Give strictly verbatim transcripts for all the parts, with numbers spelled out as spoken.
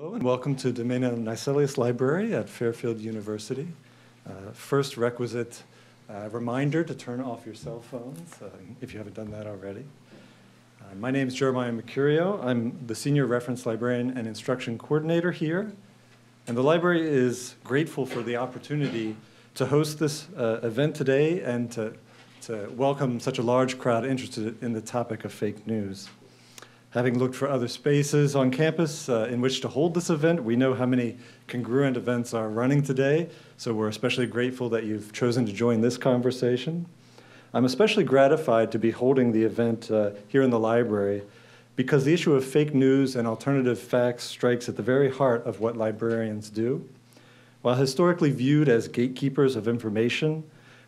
Hello and welcome to DiMenna-Nyselius Library at Fairfield University. Uh, first requisite uh, reminder to turn off your cell phones, uh, if you haven't done that already. Uh, my name is Jeremiah Mercurio. I'm the Senior Reference Librarian and Instruction Coordinator here. And the library is grateful for the opportunity to host this uh, event today and to, to welcome such a large crowd interested in the topic of fake news. Having looked for other spaces on campus uh, in which to hold this event, we know how many congruent events are running today, so we're especially grateful that you've chosen to join this conversation. I'm especially gratified to be holding the event uh, here in the library because the issue of fake news and alternative facts strikes at the very heart of what librarians do. While historically viewed as gatekeepers of information,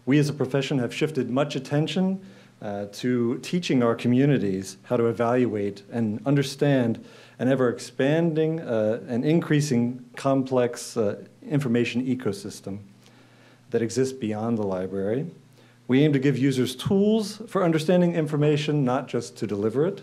we as a profession have shifted much attention Uh, to teaching our communities how to evaluate and understand an ever-expanding uh, and increasing complex uh, information ecosystem that exists beyond the library. We aim to give users tools for understanding information, not just to deliver it.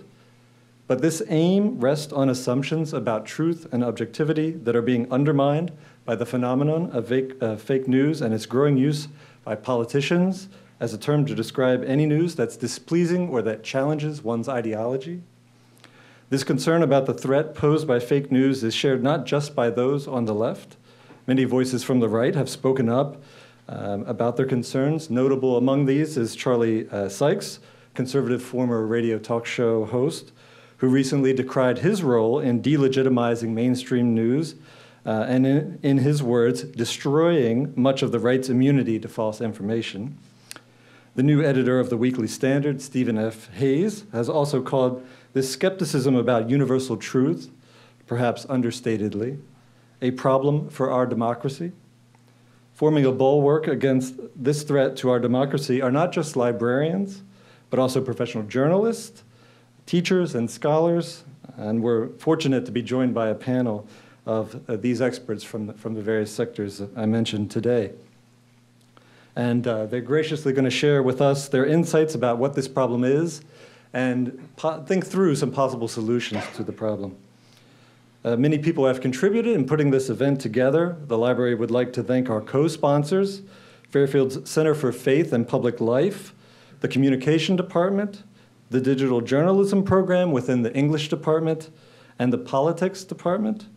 But this aim rests on assumptions about truth and objectivity that are being undermined by the phenomenon of fake, uh, fake news and its growing use by politicians, as a term to describe any news that's displeasing or that challenges one's ideology. This concern about the threat posed by fake news is shared not just by those on the left. Many voices from the right have spoken up um, about their concerns. Notable among these is Charlie uh, Sykes, conservative former radio talk show host, who recently decried his role in delegitimizing mainstream news uh, and, in, in his words, destroying much of the right's immunity to false information. The new editor of the Weekly Standard, Stephen F. Hayes, has also called this skepticism about universal truth, perhaps understatedly, a problem for our democracy. Forming a bulwark against this threat to our democracy are not just librarians, but also professional journalists, teachers, and scholars. And we're fortunate to be joined by a panel of uh, these experts from the, from the various sectors I mentioned today. And uh, they're graciously going to share with us their insights about what this problem is and po think through some possible solutions to the problem. Uh, many people have contributed in putting this event together. The library would like to thank our co-sponsors, Fairfield's Center for Faith and Public Life, the Communication Department, the Digital Journalism Program within the English Department, and the Politics Department.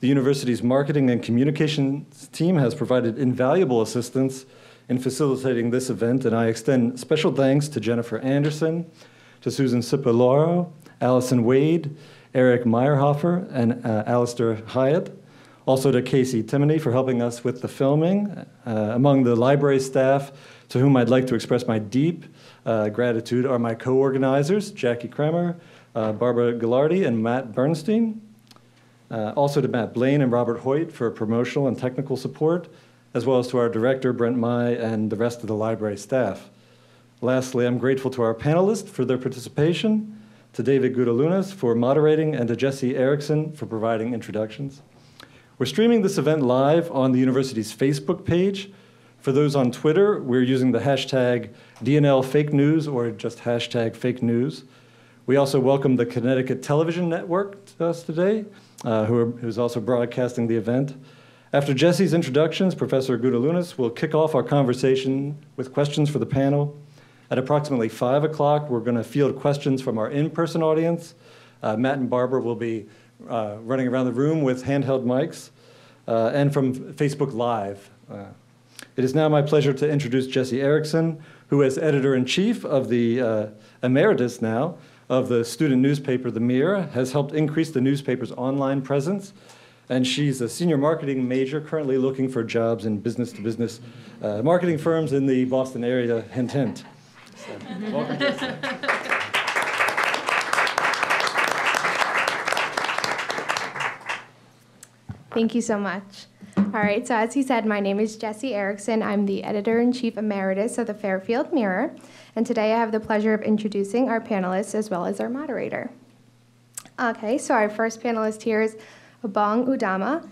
The university's marketing and communications team has provided invaluable assistance in facilitating this event, and I extend special thanks to Jennifer Anderson, to Susan Cipollaro, Allison Wade, Eric Meyerhofer, and uh, Alistair Hyatt. Also to Casey Timoney for helping us with the filming. Uh, among the library staff, to whom I'd like to express my deep uh, gratitude, are my co-organizers, Jackie Kramer, uh, Barbara Gilardi, and Matt Bernstein. Uh, also to Matt Blaine and Robert Hoyt for promotional and technical support, as well as to our director, Brent Mai, and the rest of the library staff. Lastly, I'm grateful to our panelists for their participation, to David Gudelunas for moderating, and to Jessi Erickson for providing introductions. We're streaming this event live on the university's Facebook page. For those on Twitter, we're using the hashtag D N L fake news or just hashtag fake news. We also welcome the Connecticut Television Network to us today, uh, who are, who's also broadcasting the event. After Jessi's introductions, Professor Gudelunas will kick off our conversation with questions for the panel. At approximately five o'clock, we're going to field questions from our in-person audience. Uh, Matt and Barbara will be uh, running around the room with handheld mics uh, and from Facebook Live. Uh, it is now my pleasure to introduce Jessi Erickson, who is editor-in-chief of the uh, emeritus now of the student newspaper, The Mirror, has helped increase the newspaper's online presence. And she's a senior marketing major currently looking for jobs in business-to-business uh, marketing firms in the Boston area, hint, hint. So, welcome, Jessi. Thank you so much. All right, so as he said, my name is Jessi Erickson. I'm the Editor-in-Chief Emeritus of the Fairfield Mirror. And today I have the pleasure of introducing our panelists as well as our moderator. Okay, so our first panelist here is Ebong Udoma.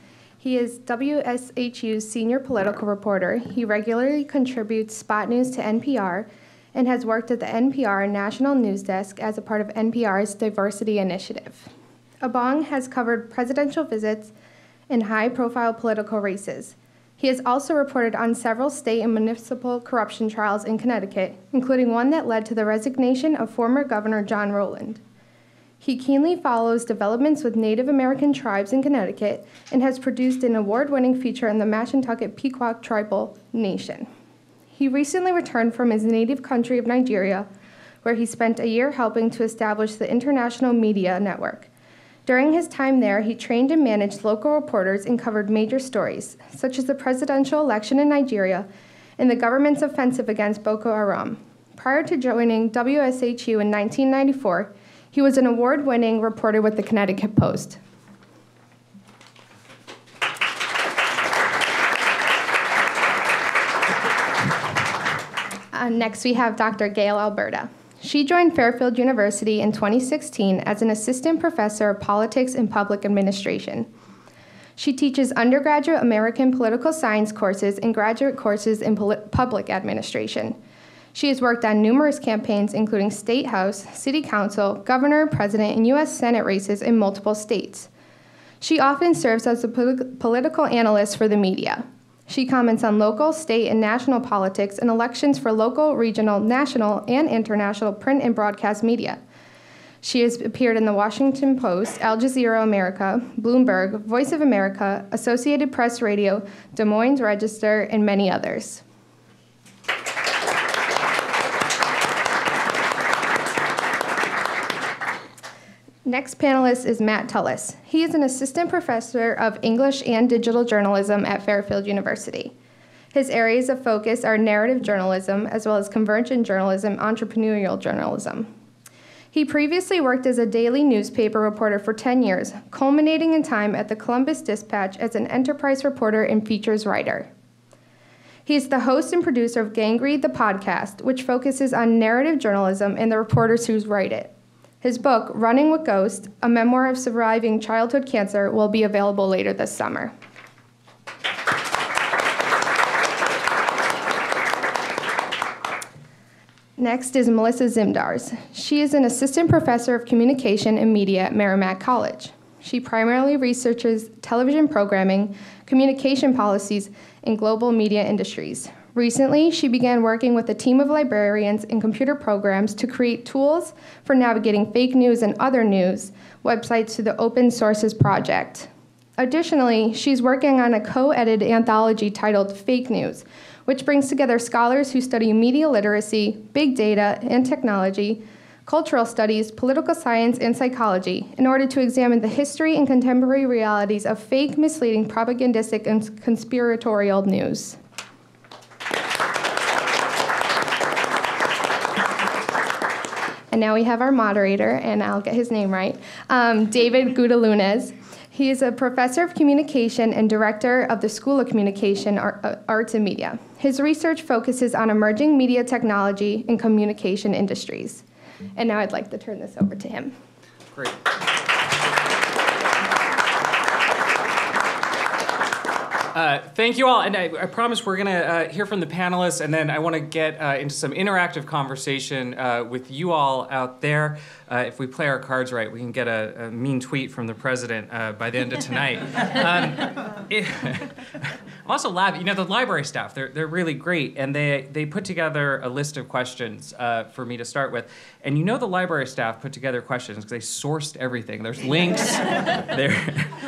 He is W S H U's senior political reporter. He regularly contributes spot news to N P R and has worked at the N P R National News Desk as a part of N P R's Diversity Initiative. Ebong has covered presidential visits and high-profile political races. He has also reported on several state and municipal corruption trials in Connecticut, including one that led to the resignation of former Governor John Rowland. He keenly follows developments with Native American tribes in Connecticut and has produced an award-winning feature on the Mashantucket Pequot tribal nation. He recently returned from his native country of Nigeria, where he spent a year helping to establish the International Media Network. During his time there, he trained and managed local reporters and covered major stories, such as the presidential election in Nigeria and the government's offensive against Boko Haram. Prior to joining W S H U in nineteen ninety-four, he was an award-winning reporter with the Connecticut Post. Uh, next, we have Doctor Gayle Alberda. She joined Fairfield University in twenty sixteen as an assistant professor of politics and public administration. She teaches undergraduate American political science courses and graduate courses in public administration. She has worked on numerous campaigns, including State House, City Council, Governor, President, and U S Senate races in multiple states. She often serves as a polit- political analyst for the media. She comments on local, state, and national politics and elections for local, regional, national, and international print and broadcast media. She has appeared in the Washington Post, Al Jazeera America, Bloomberg, Voice of America, Associated Press Radio, Des Moines Register, and many others. Next panelist is Matt Tullis. He is an assistant professor of English and digital journalism at Fairfield University. His areas of focus are narrative journalism, as well as convergent journalism, entrepreneurial journalism. He previously worked as a daily newspaper reporter for ten years, culminating in time at the Columbus Dispatch as an enterprise reporter and features writer. He is the host and producer of Gang Read the podcast, which focuses on narrative journalism and the reporters who write it. His book, Running with Ghosts, a memoir of surviving childhood cancer, will be available later this summer. Next is Melissa Zimdars. She is an assistant professor of communication and media at Merrimack College. She primarily researches television programming, communication policies, and global media industries. Recently, she began working with a team of librarians and computer programs to create tools for navigating fake news and other news websites through the Open Sources Project. Additionally, she's working on a co-edited anthology titled Fake News, which brings together scholars who study media literacy, big data and technology, cultural studies, political science, and psychology in order to examine the history and contemporary realities of fake, misleading, propagandistic, and conspiratorial news. And now we have our moderator, and I'll get his name right, um, David Gudelunas. He is a professor of communication and director of the School of Communication, Arts and Media. His research focuses on emerging media technology and communication industries. And now I'd like to turn this over to him. Great. Uh, thank you all, and I, I promise we're gonna uh, hear from the panelists, and then I wanna get uh, into some interactive conversation uh, with you all out there. Uh, if we play our cards right, we can get a, a mean tweet from the president uh, by the end of tonight. um, it, I'm also laughing, you know, the library staff, they're, they're really great, and they, they put together a list of questions uh, for me to start with. And you know the library staff put together questions because they sourced everything. There's links, there,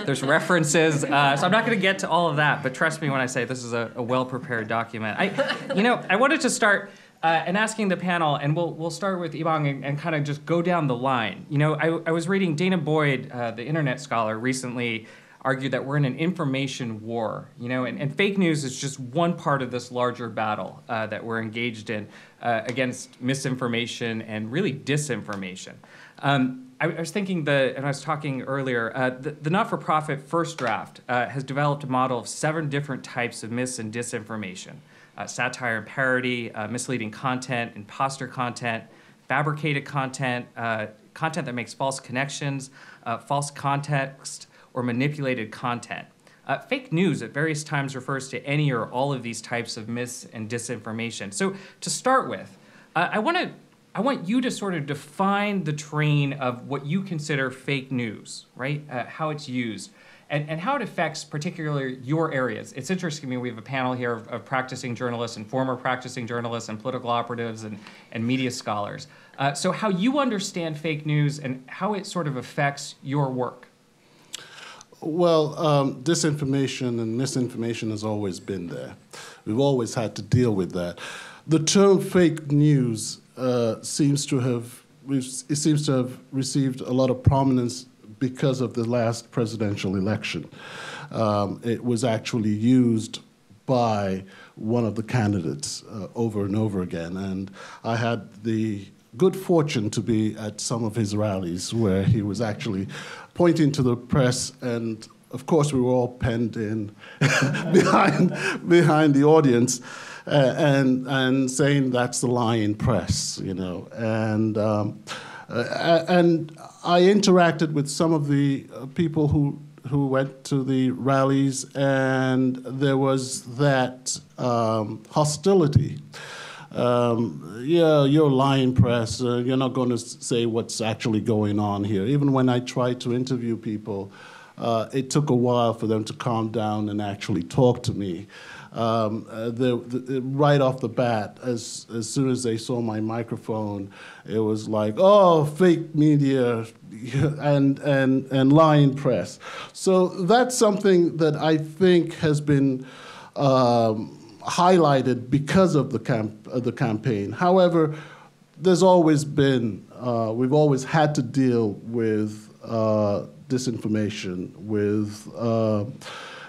there's references, uh, so I'm not gonna get to all of that. But trust me when I say this is a, a well-prepared document. I, you know, I wanted to start uh, and asking the panel, and we'll we'll start with Ebong and, and kind of just go down the line. You know, I, I was reading Dana Boyd, uh, the internet scholar, recently argued that we're in an information war. You know, and, and fake news is just one part of this larger battle uh, that we're engaged in uh, against misinformation and really disinformation. Um, I was thinking, the, and I was talking earlier, uh, the, the not-for-profit First Draft uh, has developed a model of seven different types of mis and disinformation. Uh, satire and parody, uh, misleading content, imposter content, fabricated content, uh, content that makes false connections, uh, false context, or manipulated content. Uh, fake news at various times refers to any or all of these types of mis and disinformation. So to start with, uh, I want to I want you to sort of define the terrain of what you consider fake news, right? Uh, how it's used and, and how it affects particularly your areas. It's interesting to me, we have a panel here of, of practicing journalists and former practicing journalists and political operatives and, and media scholars. Uh, so how you understand fake news and how it sort of affects your work. Well, um, disinformation and misinformation has always been there. We've always had to deal with that. The term fake news Uh, seems to have it seems to have received a lot of prominence because of the last presidential election. Um, it was actually used by one of the candidates uh, over and over again, and I had the good fortune to be at some of his rallies where he was actually pointing to the press, and of course we were all penned in behind behind the audience. Uh, and and saying that's the lying press, you know, and um, uh, and I interacted with some of the uh, people who who went to the rallies, and there was that um, hostility. Um, yeah, you're lying press. Uh, you're not going to say what's actually going on here. Even when I tried to interview people, uh, it took a while for them to calm down and actually talk to me. Um, uh, the, the, right off the bat, as, as soon as they saw my microphone, it was like, oh, fake media and, and, and lying press. So that's something that I think has been um, highlighted because of the, camp of the campaign. However, there's always been, uh, we've always had to deal with uh, disinformation, with uh,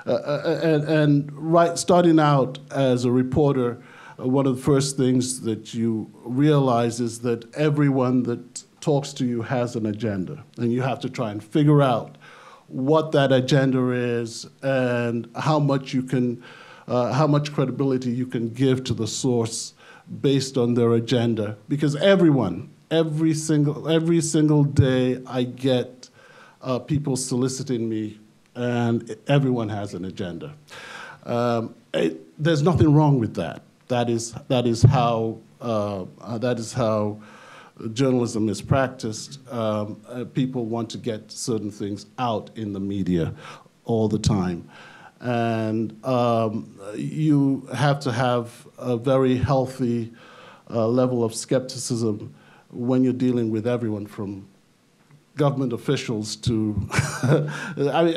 Uh, and, and right, starting out as a reporter, uh, one of the first things that you realize is that everyone that talks to you has an agenda, and you have to try and figure out what that agenda is and how much you can, uh, how much credibility you can give to the source based on their agenda. Because everyone, every single, every single day, I get uh, people soliciting me. And everyone has an agenda. Um, it, there's nothing wrong with that. That is that is how uh, that is how journalism is practiced. Um, uh, people want to get certain things out in the media all the time, and um, you have to have a very healthy uh, level of skepticism when you're dealing with everyone from government officials to, I,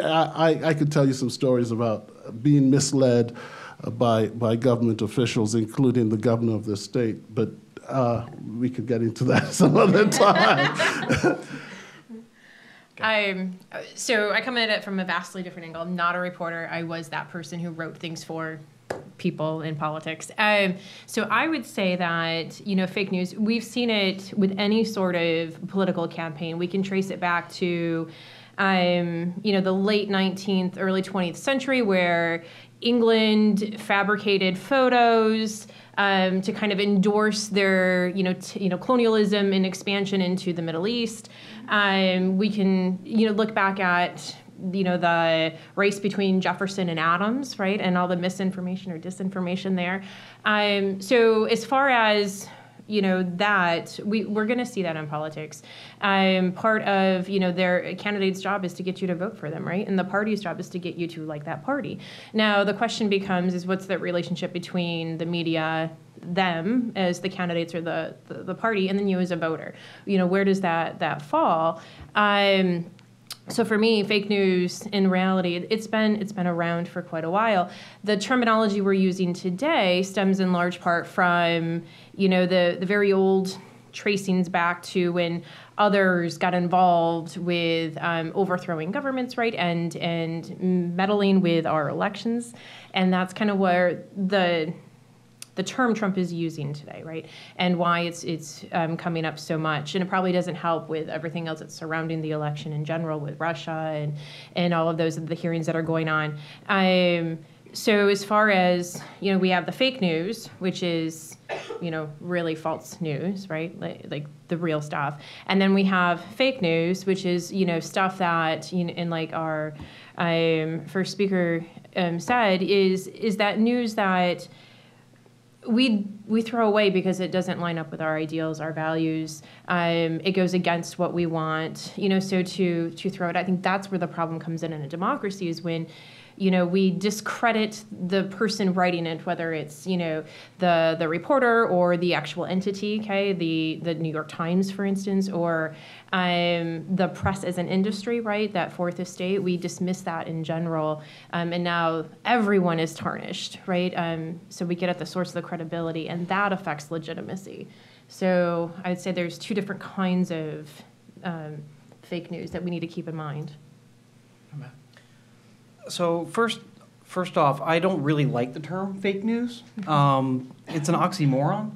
I, I could tell you some stories about being misled by, by government officials, including the governor of the state, but uh, we could get into that some other time. I'm, so I come at it from a vastly different angle. I'm not a reporter. I was that person who wrote things for people in politics. Um, so I would say that, you know, fake news, we've seen it with any sort of political campaign. We can trace it back to, um, you know, the late nineteenth, early twentieth century, where England fabricated photos um, to kind of endorse their, you know, t you know, colonialism and expansion into the Middle East. Um, we can, you know, look back at, you know, the race between Jefferson and Adams, right? And all the misinformation or disinformation there. Um, so as far as, you know, that, we, we're going to see that in politics. Um, part of, you know, their candidate's job is to get you to vote for them, right? And the party's job is to get you to like that party. Now, the question becomes is what's that relationship between the media, them as the candidates or the, the, the party, and then you as a voter? You know, where does that, that fall? Um, So for me, fake news, in reality, it's been, it's been around for quite a while. The terminology we're using today stems in large part from, you know, the, the very old tracings back to when others got involved with um, overthrowing governments, right, and, and meddling with our elections. And that's kind of where the... the term Trump is using today, right? And why it's it's um, coming up so much. And it probably doesn't help with everything else that's surrounding the election in general with Russia and, and all of those the hearings that are going on. Um, so as far as, you know, we have the fake news, which is, you know, really false news, right? Like, like the real stuff. And then we have fake news, which is, you know, stuff that, you know, in like our um, first speaker um, said, is is that news that we we throw away because it doesn't line up with our ideals, our values. Um, it goes against what we want, you know. So to to throw it, I think that's where the problem comes in in a democracy, is when, you know, we discredit the person writing it, whether it's, you know, the the reporter or the actual entity. Okay, the the New York Times, for instance, or um, the press as an industry, right? That fourth estate. We dismiss that in general, um, and now everyone is tarnished, right? Um, so we get at the source of the credibility, and that affects legitimacy. So I'd say there's two different kinds of um, fake news that we need to keep in mind. So first, first off, I don't really like the term fake news. Um, it's an oxymoron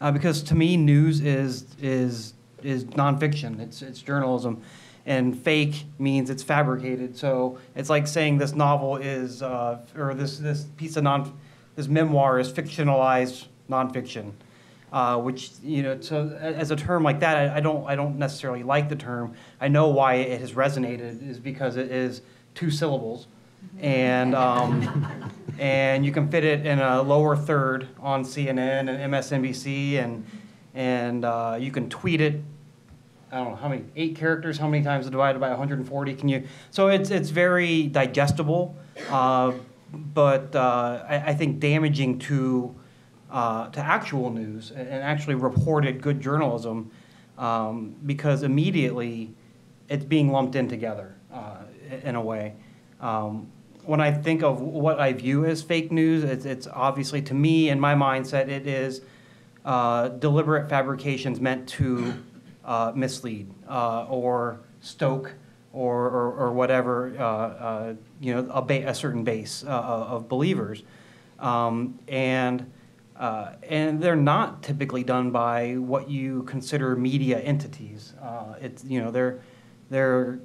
uh, because to me, news is is is nonfiction. It's it's journalism, and fake means it's fabricated. So it's like saying this novel is uh, or this this piece of non this memoir is fictionalized nonfiction, uh, which, you know, so as a term like that, I, I don't I don't necessarily like the term. I know why it has resonated is because it is two syllables. And um, and you can fit it in a lower third on C N N and M S N B C, and and uh, you can tweet it. I don't know how many eight characters. How many times divided by one hundred forty can you? So it's it's very digestible, uh, but uh, I, I think damaging to uh, to actual news and actually reported good journalism, um, because immediately it's being lumped in together uh, in a way. Um, when I think of what I view as fake news, it's, it's obviously, to me, in my mindset, it is uh, deliberate fabrications meant to uh, mislead uh, or stoke or, or, or whatever, uh, uh, you know, a, ba a certain base uh, of believers. Um, and, uh, and they're not typically done by what you consider media entities. Uh, it's, you know, they're, they're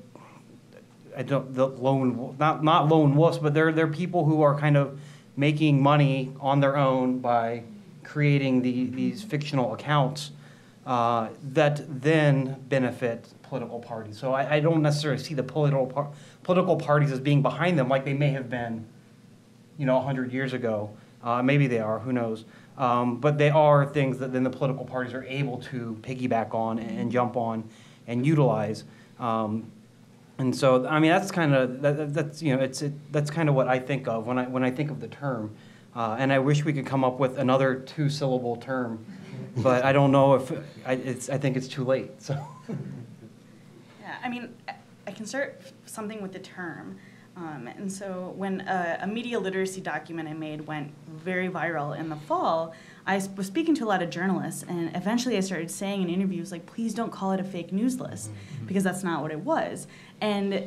I don't, the lone, not not lone wolves, but they're they're people who are kind of making money on their own by creating the, these fictional accounts uh, that then benefit political parties. So I, I don't necessarily see the political par political parties as being behind them, like they may have been, you know, a hundred years ago. Uh, maybe they are. Who knows? Um, but they are things that then the political parties are able to piggyback on and, and jump on and utilize. Um, And so, I mean, that's kind of that, that's you know, it's it, that's kind of what I think of when I when I think of the term, uh, and I wish we could come up with another two-syllable term, but I don't know if I, it's I think it's too late. So, yeah, I mean, I can start something with the term, um, and so when a, a media literacy document I made went very viral in the fall, I was speaking to a lot of journalists, and eventually I started saying in interviews, like, please don't call it a fake news list, because that's not what it was. And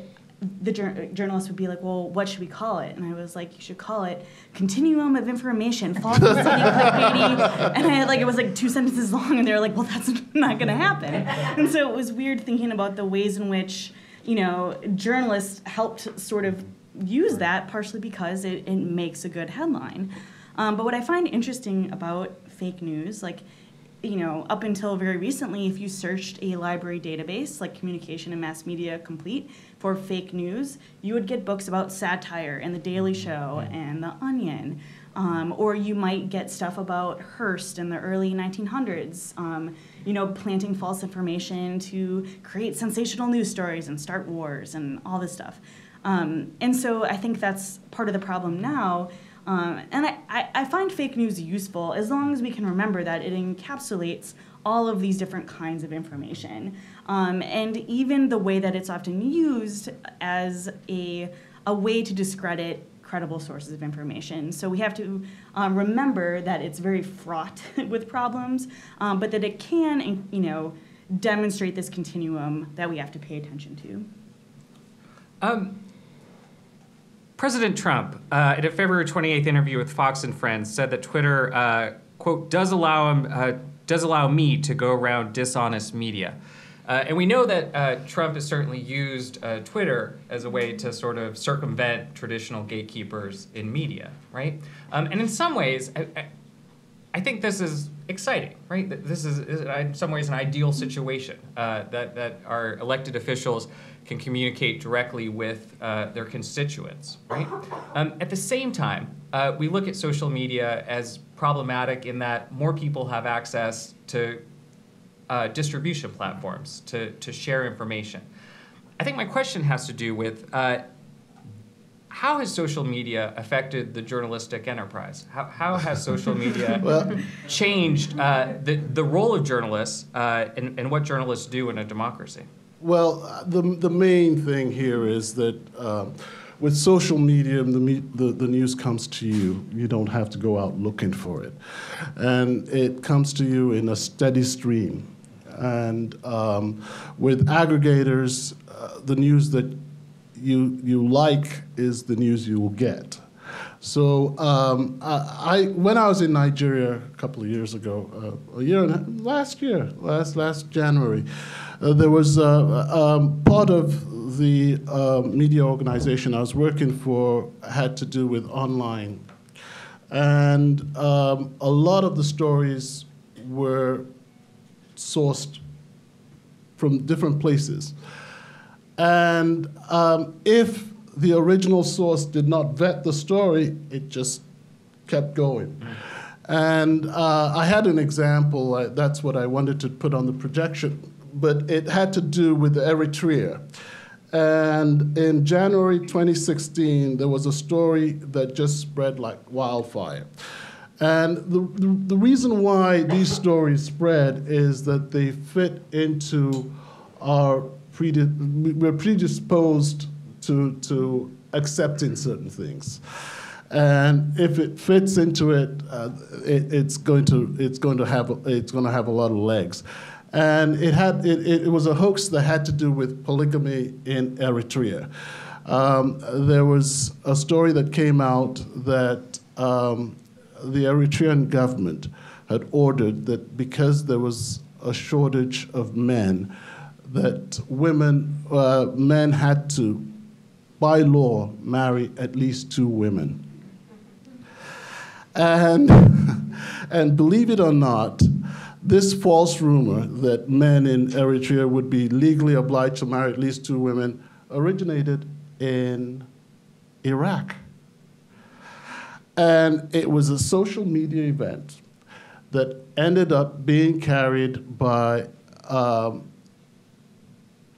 the jur journalists would be like, well, what should we call it? And I was like, you should call it Continuum of Information, False Misleading, Clickbaity. And I had, like, it was like two sentences long, and they were like, well, that's not going to happen. And so it was weird thinking about the ways in which, you know, journalists helped sort of use that, partially because it, it makes a good headline. Um, but what I find interesting about fake news, like, you know, up until very recently, if you searched a library database, like Communication and Mass Media Complete, for fake news, you would get books about satire and The Daily Show and The Onion. Um, or you might get stuff about Hearst in the early nineteen hundreds, um, you know, planting false information to create sensational news stories and start wars and all this stuff. Um, and so I think that's part of the problem now. Um, and I, I, I find fake news useful as long as we can remember that it encapsulates all of these different kinds of information. Um, and even the way that it's often used as a, a way to discredit credible sources of information. So we have to um, remember that it's very fraught with problems, um, but that it can, you know, demonstrate this continuum that we have to pay attention to. Um. President Trump, uh, in a February twenty-eighth interview with Fox and Friends, said that Twitter, uh, quote, does allow him, uh, does allow me to go around dishonest media. Uh, and we know that uh, Trump has certainly used uh, Twitter as a way to sort of circumvent traditional gatekeepers in media, right? Um, and in some ways, I, I, I think this is exciting, right? This is, in some ways, an ideal situation uh, that, that our elected officials can communicate directly with uh, their constituents, right? Um, at the same time, uh, we look at social media as problematic in that more people have access to uh, distribution platforms to, to share information. I think my question has to do with uh, how has social media affected the journalistic enterprise? How, how has social media well, changed uh, the, the role of journalists uh, and, and what journalists do in a democracy? Well, the, the main thing here is that um, with social media, the, the, the news comes to you. You don't have to go out looking for it. And it comes to you in a steady stream. And um, with aggregators, uh, the news that you, you like is the news you will get. So um, I, I, when I was in Nigeria a couple of years ago, uh, a year and last year, last, last January, uh, there was uh, um, part of the uh, media organization I was working for had to do with online. And um, a lot of the stories were sourced from different places. And um, if the original source did not vet the story, it just kept going. Mm. And uh, I had an example, uh, that's what I wanted to put on the projection, but it had to do with Eritrea. And in January twenty sixteen, there was a story that just spread like wildfire. And the, the, the reason why these stories spread is that they fit into our, predi- we're predisposed to, to accepting certain things. And if it fits into it, uh, it it's, going to, it's, going to have a, it's going to have a lot of legs. And it, had, it, it was a hoax that had to do with polygamy in Eritrea. Um, there was a story that came out that um, the Eritrean government had ordered that because there was a shortage of men, that women, uh, men had to, by law, marry at least two women. And, and believe it or not, this false rumor that men in Eritrea would be legally obliged to marry at least two women originated in Iraq. And it was a social media event that ended up being carried by um,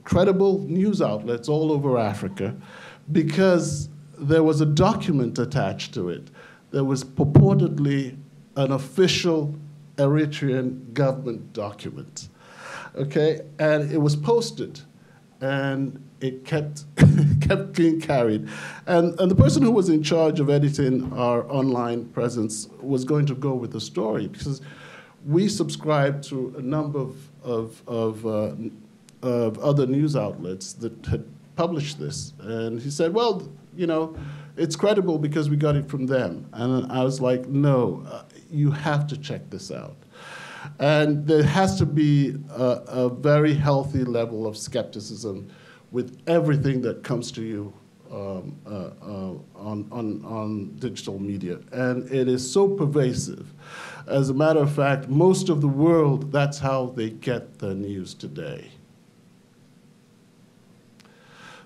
credible news outlets all over Africa because there was a document attached to it that was purportedly an official Eritrean government document, okay? And it was posted, and it kept, kept being carried. And, and the person who was in charge of editing our online presence was going to go with the story because we subscribed to a number of, of, of, uh, of other news outlets that had published this. And he said, well, you know, it's credible because we got it from them. And I was like, no. Uh, you have to check this out. And there has to be a, a very healthy level of skepticism with everything that comes to you um, uh, uh, on, on, on digital media. And it is so pervasive. As a matter of fact, most of the world, that's how they get their news today.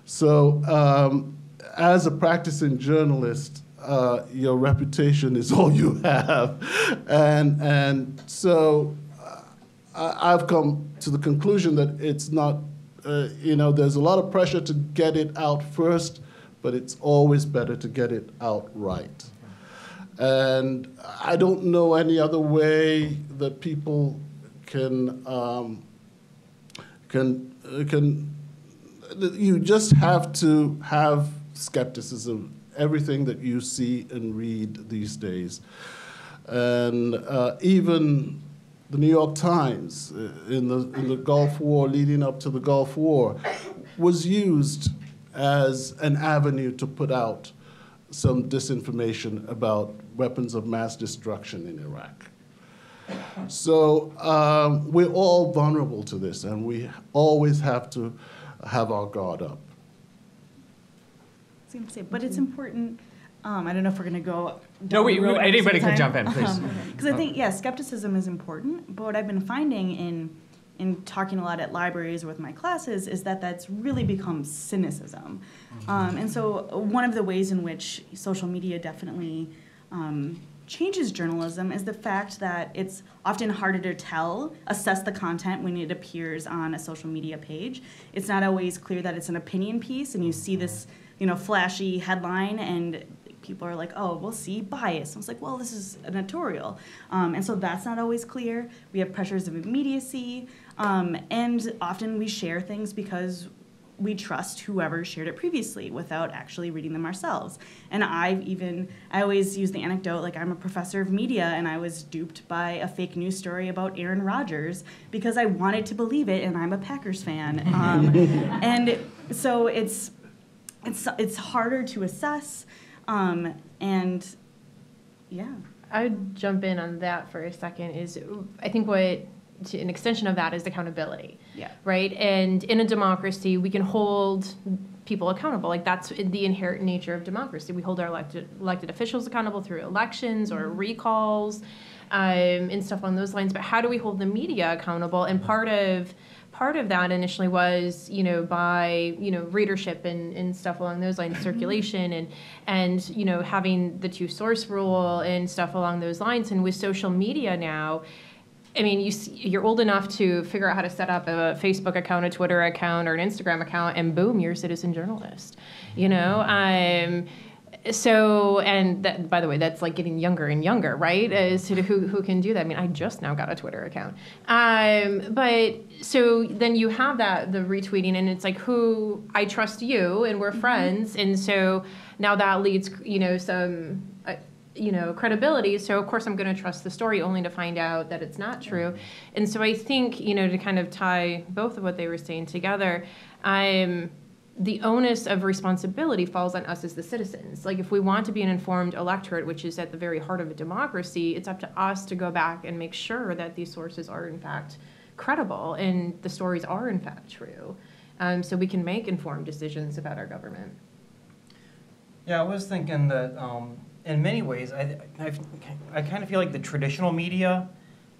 So um, as a practicing journalist, Uh, your reputation is all you have. And, and so uh, I, I've come to the conclusion that it's not, uh, you know, there's a lot of pressure to get it out first, but it's always better to get it out right. And I don't know any other way that people can, um, can, can, you just have to have skepticism. Everything that you see and read these days. And uh, even the New York Times in the, in the Gulf War, leading up to the Gulf War, was used as an avenue to put out some disinformation about weapons of mass destruction in Iraq. So um, we're all vulnerable to this, and we always have to have our guard up. But it's important. Um, I don't know if we're going to go. No, wait, wait anybody can jump in, please. Because um, I think, yeah, skepticism is important. But what I've been finding in in talking a lot at libraries or with my classes is that that's really become cynicism. Um, and so one of the ways in which social media definitely um, changes journalism is the fact that it's often harder to tell, assess the content when it appears on a social media page. It's not always clear that it's an opinion piece, and you see this, you know, flashy headline, and people are like, oh, we'll see, bias. I was like, well, this is an editorial. Um, and so that's not always clear. We have pressures of immediacy, um, and often we share things because we trust whoever shared it previously without actually reading them ourselves. And I've even, I always use the anecdote, like I'm a professor of media and I was duped by a fake news story about Aaron Rodgers because I wanted to believe it and I'm a Packers fan. Um, and so it's, it's, it's harder to assess, um, and yeah. I'd jump in on that for a second. Is I think what, to an extension of that is accountability, yeah. right? And in a democracy, we can hold people accountable. Like that's the inherent nature of democracy. We hold our elected, elected officials accountable through elections or recalls um, and stuff along those lines. But how do we hold the media accountable? And part of part of that initially was, you know, by, you know, readership and, and stuff along those lines, circulation and, and, you know, having the two source rule and stuff along those lines. And with social media now, I mean, you, you're old enough to figure out how to set up a Facebook account, a Twitter account, or an Instagram account, and boom, you're a citizen journalist, you know? Um, so, and that, by the way, that's like getting younger and younger, right, as to who, who can do that. I mean, I just now got a Twitter account. Um, but so then you have that, the retweeting, and it's like, who, I trust you, and we're mm-hmm. friends, and so now that leads, you know, some... Uh, you know, credibility. So of course I'm going to trust the story only to find out that it's not true. And so I think, you know, to kind of tie both of what they were saying together, um, the onus of responsibility falls on us as the citizens. Like if we want to be an informed electorate, which is at the very heart of a democracy, it's up to us to go back and make sure that these sources are in fact credible and the stories are in fact true. Um, so we can make informed decisions about our government. Yeah, I was thinking that, um, in many ways, I, I've, I kind of feel like the traditional media,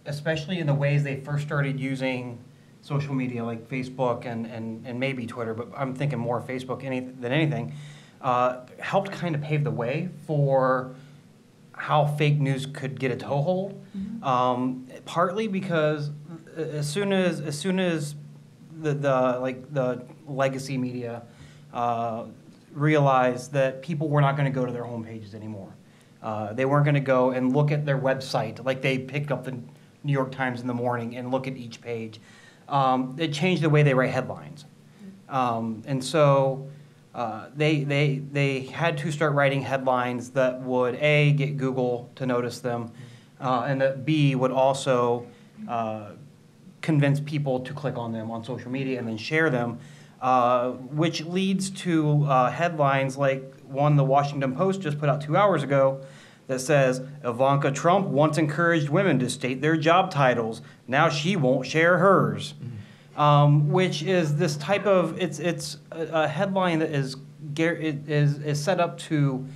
especially in the ways they first started using social media, like Facebook and, and, and maybe Twitter, but I'm thinking more Facebook any, than anything, uh, helped kind of pave the way for how fake news could get a toehold. Mm-hmm. Um, partly because as soon as as soon as the, the like the legacy media uh, realized that people were not going to go to their homepages anymore. Uh, they weren't going to go and look at their website like they picked up the New York Times in the morning and look at each page. Um, it changed the way they write headlines. Um, and so uh, they, they, they had to start writing headlines that would, A, get Google to notice them, uh, and that, B, would also uh, convince people to click on them on social media and then share them. Uh, which leads to uh, headlines like one the Washington Post just put out two hours ago that says, Ivanka Trump once encouraged women to state their job titles. Now she won't share hers. Mm-hmm. um, which is this type of, it's, it's a, a headline that is, is, is set up to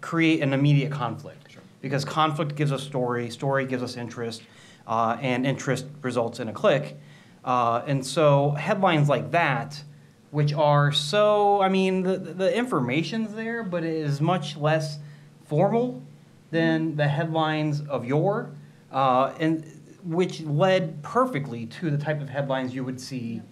create an immediate conflict. Sure. Because conflict gives us story, story gives us interest, uh, and interest results in a click. Uh, and so headlines like that, which are so, I mean, the, the information's there, but it is much less formal than the headlines of yore, uh, and which led perfectly to the type of headlines you would see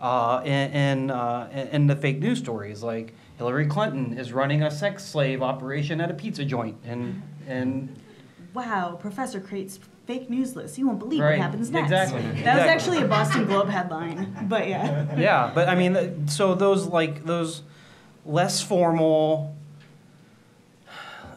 uh, in, in, uh, in the fake news stories, like Hillary Clinton is running a sex slave operation at a pizza joint, and... and wow, Professor creates fake news list. You won't believe right. what happens next. Exactly. That exactly. was actually a Boston Globe headline, but yeah. Yeah, but I mean, so those like those less formal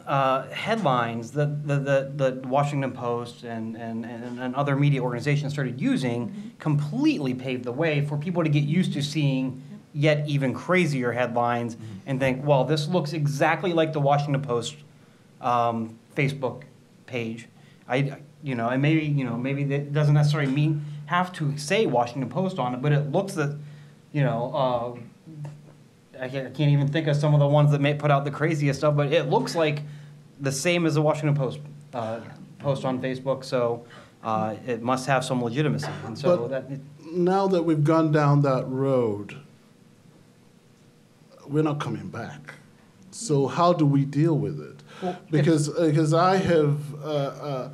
uh, headlines that the, the the Washington Post and and and other media organizations started using mm-hmm. completely paved the way for people to get used to seeing yet even crazier headlines mm-hmm. and think, well, this looks exactly like the Washington Post um, Facebook page. I. You know, and maybe, you know, maybe that doesn't necessarily mean have to say Washington Post on it, but it looks that, you know, uh, I, can't, I can't even think of some of the ones that may put out the craziest stuff, but it looks like the same as the Washington Post uh, post on Facebook, so uh, it must have some legitimacy. And so but that, it, now that we've gone down that road, we're not coming back. So how do we deal with it? Well, because because I have uh, uh,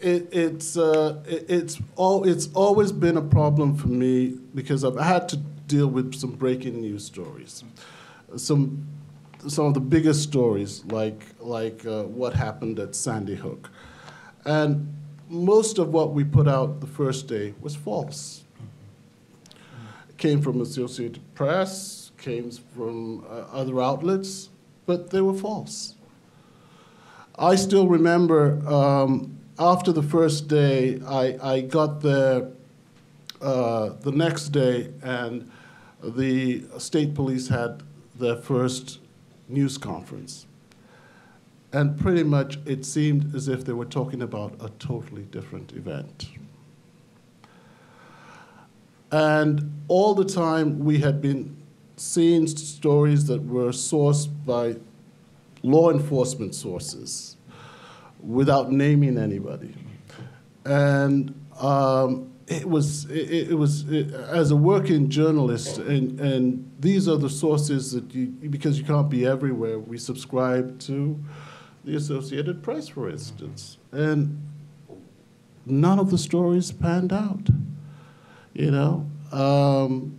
it, it's uh, it, it's all it's always been a problem for me because I've had to deal with some breaking news stories, some some of the biggest stories like like uh, what happened at Sandy Hook, and most of what we put out the first day was false. It came from Associated Press, came from uh, other outlets, but they were false. I still remember um, after the first day, I, I got there uh, the next day, and the state police had their first news conference. And pretty much it seemed as if they were talking about a totally different event. And all the time we had been seeing stories that were sourced by law enforcement sources without naming anybody. And um, it was, it, it was it, as a working journalist, and, and these are the sources that you, because you can't be everywhere, we subscribe to the Associated Press, for instance. And none of the stories panned out, you know? Um,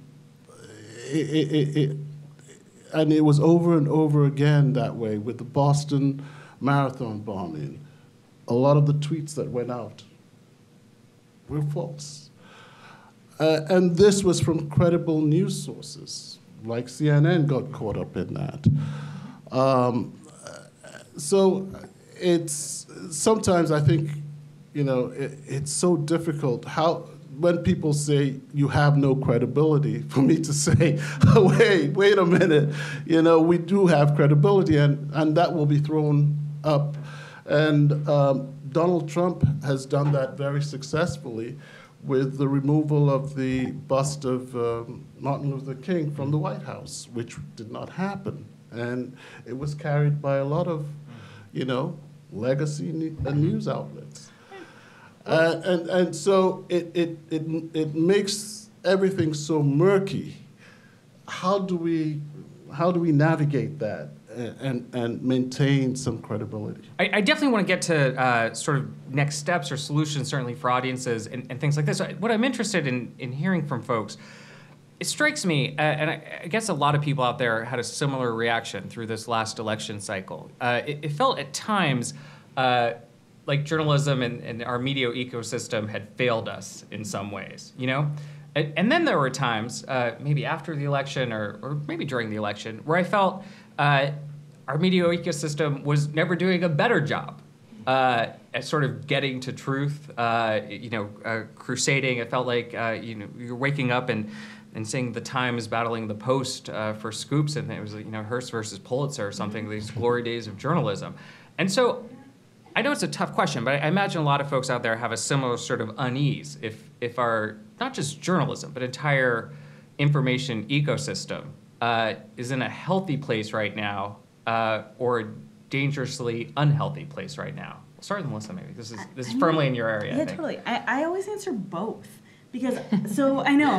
It, it, it, it, and it was over and over again that way with the Boston Marathon bombing. A lot of the tweets that went out were false. Uh, and this was from credible news sources, like C N N got caught up in that. Um, so it's sometimes I think, you know, it, it's so difficult how. When people say you have no credibility, for me to say, wait, wait a minute, you know, we do have credibility, and, and that will be thrown up. And um, Donald Trump has done that very successfully with the removal of the bust of um, Martin Luther King from the White House, which did not happen. And it was carried by a lot of, you know, legacy and news outlets. Uh, and, and so it, it, it, it makes everything so murky. How do we, how do we navigate that and, and maintain some credibility? I, I definitely want to get to uh, sort of next steps or solutions, certainly for audiences and, and things like this. What I'm interested in, in hearing from folks, it strikes me, uh, and I, I guess a lot of people out there had a similar reaction through this last election cycle. Uh, it, it felt at times, uh, like journalism and, and our media ecosystem had failed us in some ways, you know? And, and then there were times, uh, maybe after the election or, or maybe during the election, where I felt uh, our media ecosystem was never doing a better job uh, at sort of getting to truth, uh, you know, uh, crusading. It felt like, uh, you know, you're waking up and, and seeing the Times battling the Post uh, for scoops, and it was, you know, Hearst versus Pulitzer or something, these glory days of journalism. And so, I know it's a tough question, but I imagine a lot of folks out there have a similar sort of unease if, if our, not just journalism, but entire information ecosystem uh, is in a healthy place right now uh, or a dangerously unhealthy place right now. We'll start with Melissa, maybe. This is, this is firmly in your area. Yeah, I think. Totally. I, I always answer both. Because, so, I know.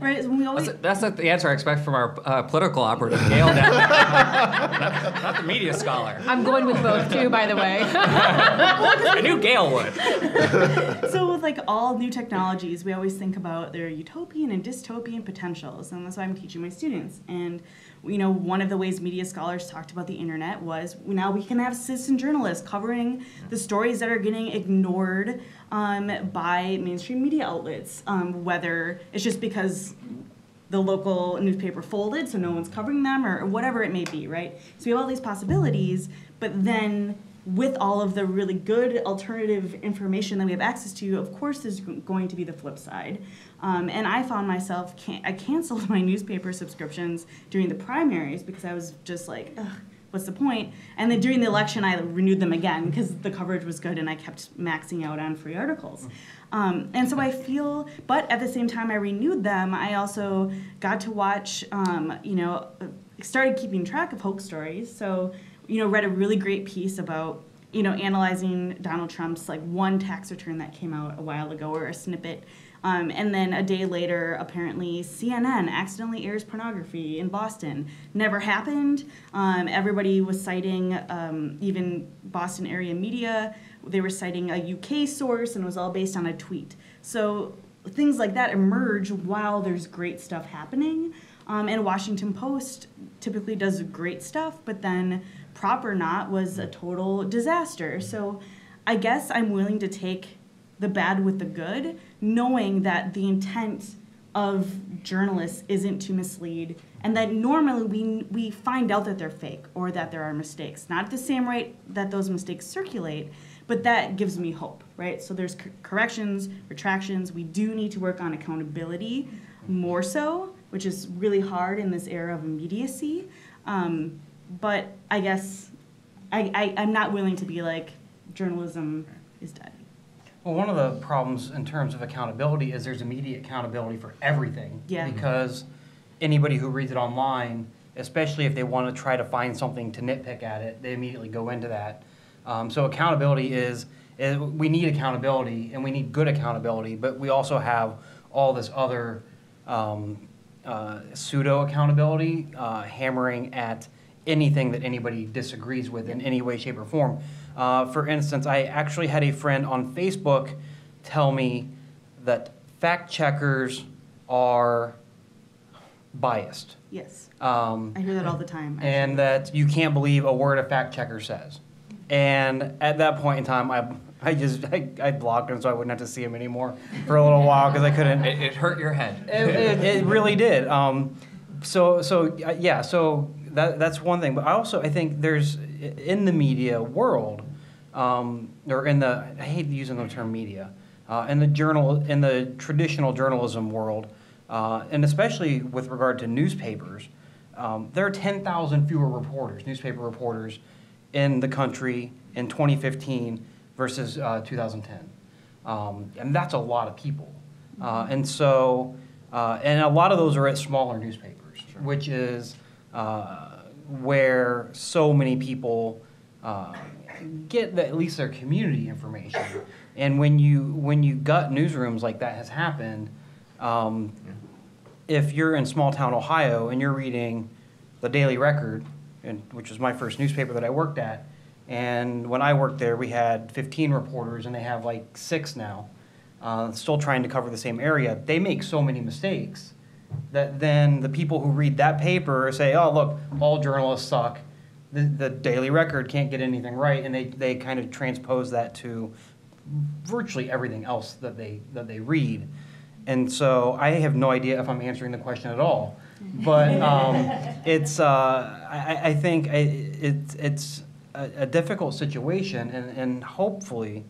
Right? When we always that's, that's not the answer I expect from our uh, political operative, Gayle. not, not the media scholar. I'm going with both, too, by the way. I knew Gayle would. So, with, like, all new technologies, we always think about their utopian and dystopian potentials, and that's why I'm teaching my students. And, you know, one of the ways media scholars talked about the internet was now we can have citizen journalists covering the stories that are getting ignored um, by mainstream media outlets, um, whether it's just because the local newspaper folded, so no one's covering them, or, or whatever it may be, right? So we have all these possibilities, but then with all of the really good alternative information that we have access to, of course there's going to be the flip side. Um, and I found myself, can I canceled my newspaper subscriptions during the primaries because I was just like, ugh, what's the point? And then during the election, I renewed them again because the coverage was good and I kept maxing out on free articles. Um, and so I feel, but at the same time I renewed them, I also got to watch, um, you know, started keeping track of hoax stories. So, you know, read a really great piece about, you know, analyzing Donald Trump's like one tax return that came out a while ago or a snippet Um, and then a day later, apparently, C N N accidentally airs pornography in Boston. Never happened. Um, everybody was citing, um, even Boston area media, they were citing a U K source, and it was all based on a tweet. So things like that emerge while there's great stuff happening. Um, and Washington Post typically does great stuff, but then Prop or Not was a total disaster. So I guess I'm willing to take the bad with the good, knowing that the intent of journalists isn't to mislead, and that normally we, we find out that they're fake or that there are mistakes. Not at the same rate that those mistakes circulate, but that gives me hope, right? So there's c corrections, retractions. We do need to work on accountability more so, which is really hard in this era of immediacy. Um, but I guess I, I, I'm not willing to be like, journalism is dead. Well, one of the problems in terms of accountability is there's immediate accountability for everything. Yeah. Because anybody who reads it online, especially if they want to try to find something to nitpick at it, they immediately go into that. Um, so accountability is, is, we need accountability, and we need good accountability, but we also have all this other um, uh, pseudo-accountability uh, hammering at anything that anybody disagrees with in any way, shape, or form. Uh, for instance, I actually had a friend on Facebook tell me that fact checkers are biased. Yes. Um, I hear that all the time. Actually. And that you can't believe a word a fact checker says. And at that point in time, I, I just I, I blocked him so I wouldn't have to see him anymore for a little while because I couldn't. It, it hurt your head. It, it, it really did. Um, so so uh, yeah. So that that's one thing. But I also I think there's in the media world. Um, or in the, I hate using the term media, uh, in the journal, in the traditional journalism world, uh, and especially with regard to newspapers, um, there are ten thousand fewer reporters, newspaper reporters, in the country in twenty fifteen versus uh, two thousand ten, um, and that's a lot of people, uh, and so, uh, and a lot of those are at smaller newspapers, sure. Which is uh, where so many people. Uh, get the, at least their community information, and when you when you gut newsrooms like that has happened, um, yeah. If you're in small town Ohio and you're reading the Daily Record, and which was my first newspaper that I worked at, and when I worked there we had fifteen reporters and they have like six now, uh, still trying to cover the same area. They make so many mistakes that then the people who read that paper say, oh look, all journalists suck. The, the Daily Record can't get anything right, and they, they kind of transpose that to virtually everything else that they that they read. And so I have no idea if I'm answering the question at all, but um, it's uh, I, I think I, it, it's a, a difficult situation, and, and hopefully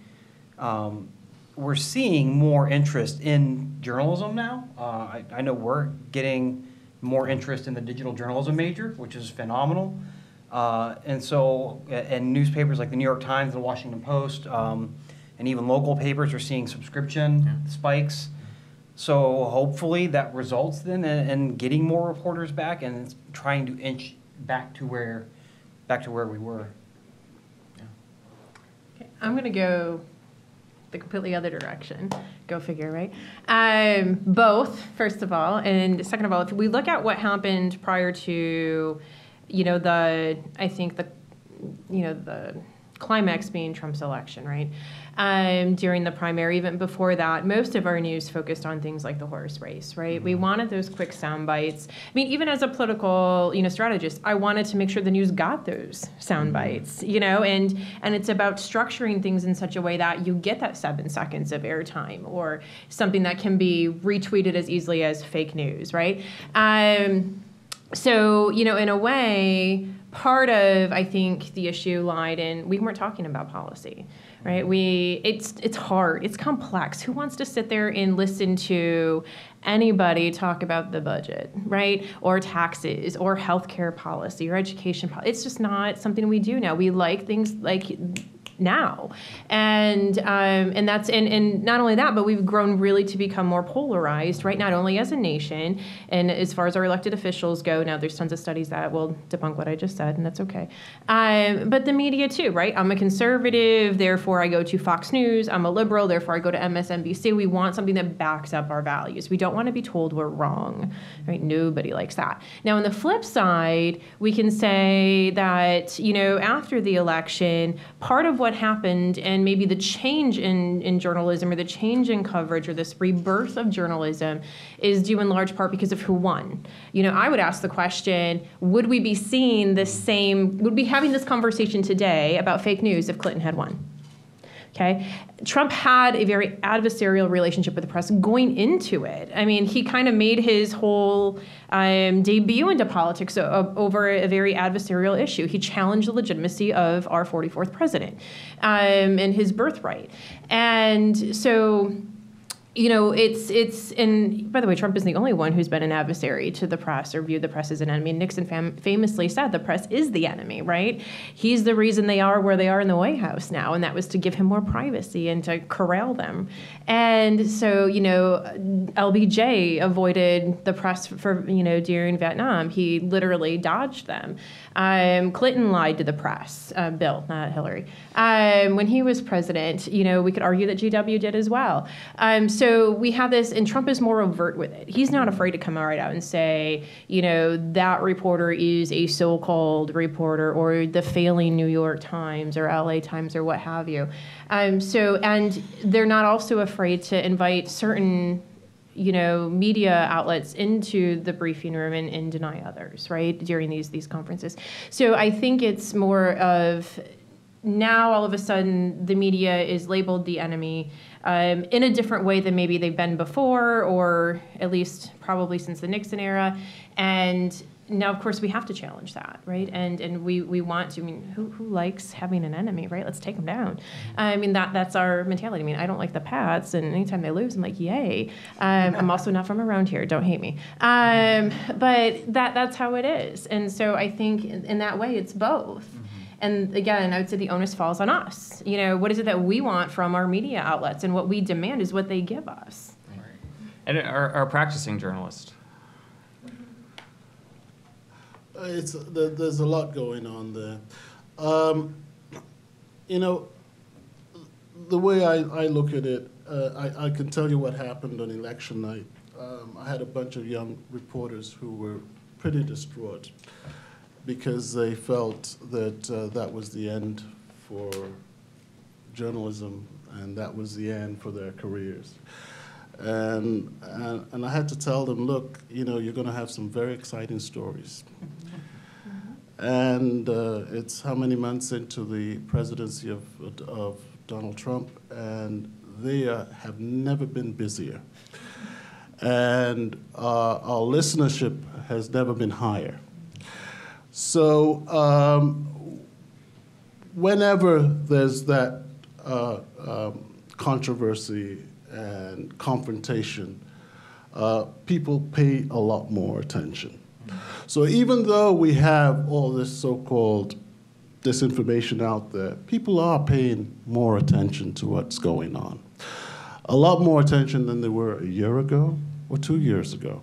um, we're seeing more interest in journalism now. Uh, I, I know we're getting more interest in the digital journalism major, which is phenomenal. Uh, and so, and newspapers like the New York Times, the Washington Post, um, and even local papers are seeing subscription yeah. spikes. So hopefully that results then in, in getting more reporters back and trying to inch back to where, back to where we were. Yeah. Okay. I'm going to go the completely other direction. Go figure, right? Um, both, first of all, and second of all, if we look at what happened prior to. You know, the, I think the, you know, the climax being Trump's election, right? Um, during the primary, even before that, most of our news focused on things like the horse race, right? Mm-hmm. We wanted those quick sound bites. I mean, even as a political, you know, strategist, I wanted to make sure the news got those sound mm-hmm. bites, you know, and, and it's about structuring things in such a way that you get that seven seconds of airtime or something that can be retweeted as easily as fake news, right? Um, So, you know, in a way, part of, I think, the issue lied in we weren't talking about policy, right? We, it's, it's hard. It's complex. Who wants to sit there and listen to anybody talk about the budget, right? Or taxes, or healthcare policy, or education policy. It's just not something we do now. We like things like now. And um, and that's and, and not only that, but we've grown really to become more polarized, right? Not only as a nation, and as far as our elected officials go, now there's tons of studies that will debunk what I just said, and that's okay. Um, but the media too, right? I'm a conservative, therefore I go to Fox News. I'm a liberal, therefore I go to M S N B C. We want something that backs up our values. We don't want to be told we're wrong, right? Nobody likes that. Now, on the flip side, we can say that, you know, after the election, part of what happened and maybe the change in, in journalism or the change in coverage or this rebirth of journalism is due in large part because of who won. You know, I would ask the question, would we be seeing the same, would we be having this conversation today about fake news if Clinton had won? Okay. Trump had a very adversarial relationship with the press going into it. I mean, he kind of made his whole um, debut into politics over a very adversarial issue. He challenged the legitimacy of our forty-fourth president um, and his birthright. And so, you know, it's, it's, and by the way, Trump isn't the only one who's been an adversary to the press or viewed the press as an enemy. Nixon fam famously said the press is the enemy, right? He's the reason they are where they are in the White House now, and that was to give him more privacy and to corral them. And so, you know, L B J avoided the press for, you know, during Vietnam. He literally dodged them. Um, Clinton lied to the press, uh, Bill, not Hillary. Um, when he was president, you know, we could argue that G W did as well. Um, so So we have this, and Trump is more overt with it. He's not afraid to come right out and say, you know, that reporter is a so-called reporter, or the failing New York Times or L A Times or what have you. Um, so, and they're not also afraid to invite certain, you know, media outlets into the briefing room and, and deny others, right, during these, these conferences. So I think it's more of now all of a sudden the media is labeled the enemy. Um, in a different way than maybe they've been before, or at least probably since the Nixon era. And now, of course, we have to challenge that, right? And and we, we want to, I mean, who, who likes having an enemy, right? Let's take them down. I mean, that that's our mentality. I mean, I don't like the Pats, and anytime they lose, I'm like, yay. Um, I'm also not from around here. Don't hate me. Um, but that that's how it is. And so I think in, in that way, it's both. And again, I would say the onus falls on us. You know, what is it that we want from our media outlets, and what we demand is what they give us. Right. And are, are practicing journalists? Uh, it's there, there's a lot going on there. Um, you know, the way I, I look at it, uh, I, I can tell you what happened on election night. Um, I had a bunch of young reporters who were pretty distraught, because they felt that uh, that was the end for journalism, and that was the end for their careers. And, and, and I had to tell them, look, you know, you're gonna have some very exciting stories. Mm-hmm. And uh, it's how many months into the presidency of, of Donald Trump, and they uh, have never been busier. And uh, our listenership has never been higher. So um, whenever there's that uh, um, controversy and confrontation, uh, people pay a lot more attention. So even though we have all this so-called disinformation out there, people are paying more attention to what's going on. A lot more attention than they were a year ago or two years ago.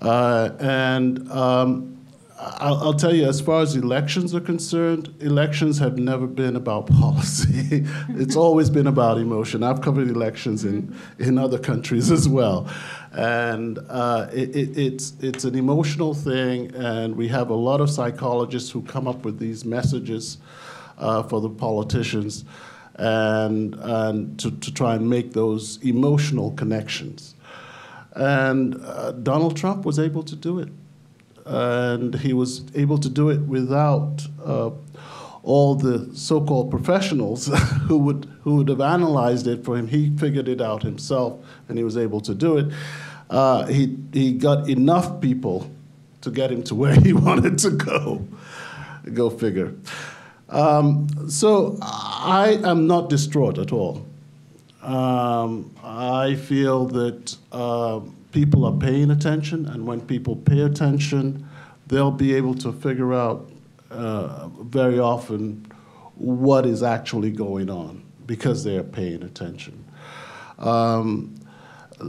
Uh, and um, I'll, I'll tell you, as far as elections are concerned, elections have never been about policy. It's always been about emotion. I've covered elections in, in other countries as well. And uh, it, it, it's, it's an emotional thing, and we have a lot of psychologists who come up with these messages uh, for the politicians and, and to, to try and make those emotional connections. And uh, Donald Trump was able to do it. And he was able to do it without uh, all the so-called professionals who would who would have analyzed it for him. He figured it out himself, and he was able to do it. Uh, he he got enough people to get him to where he wanted to go. Go figure. Um, so I am not distraught at all. Um, I feel that. Uh, People are paying attention, and when people pay attention, they'll be able to figure out uh, very often what is actually going on because they are paying attention. Um,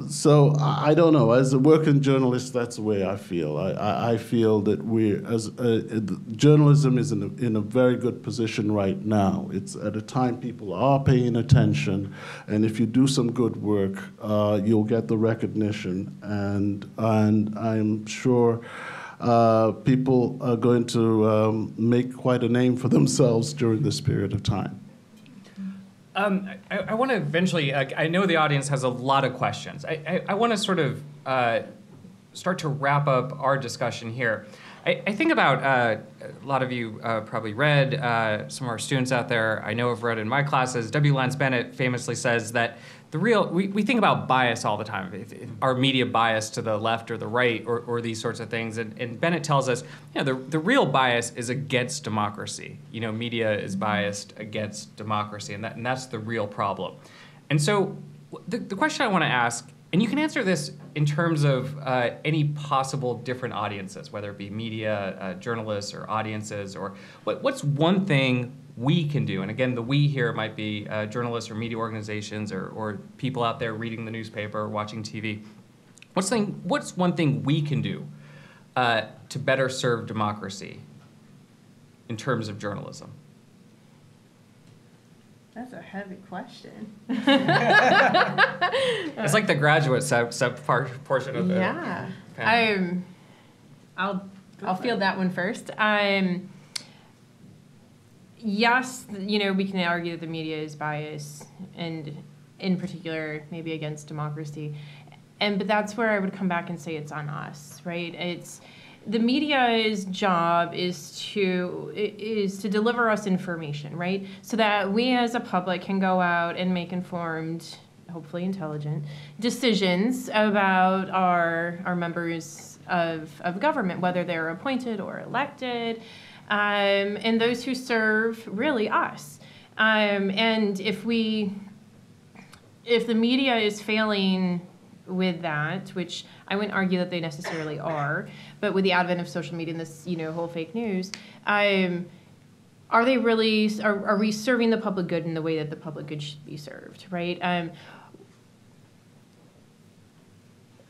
so I don't know. As a working journalist, that's the way I feel. I, I, I feel that we're, as uh, journalism is in a, in a very good position right now. It's at a time people are paying attention, and if you do some good work, uh, you'll get the recognition. And and I'm sure uh, people are going to um, make quite a name for themselves during this period of time. Um, I, I want to eventually, uh, I know the audience has a lot of questions. I, I, I want to sort of uh, start to wrap up our discussion here. I, I think about, uh, a lot of you uh, probably read, uh, some of our students out there I know have read in my classes, W. Lance Bennett famously says that the real, we, we think about bias all the time, if, if our media bias to the left or the right or, or these sorts of things. And, and Bennett tells us, you know, the, the real bias is against democracy. You know, media is biased against democracy, and, that, and that's the real problem. And so the, the question I want to ask, and you can answer this in terms of uh, any possible different audiences, whether it be media, uh, journalists, or audiences, or what, what's one thing we can do? And again, the we here might be uh, journalists or media organizations or, or people out there reading the newspaper or watching T V. What's, thing, what's one thing we can do uh, to better serve democracy in terms of journalism? That's a heavy question. It's like the graduate sub, sub part, portion of the yeah. I'm, I'll I'll field that one first. Um, yes, you know, we can argue that the media is biased, and in particular, maybe against democracy, and but that's where I would come back and say it's on us, right? It's the media's job is to is to deliver us information, right? So that we as a public can go out and make informed, hopefully intelligent, decisions about our our members of, of government, whether they're appointed or elected, um, and those who serve really us. Um, and if we, if the media is failing with that, which I wouldn't argue that they necessarily are, but with the advent of social media and this, you know, whole fake news, um, are they really, are, are we serving the public good in the way that the public good should be served, right? Um,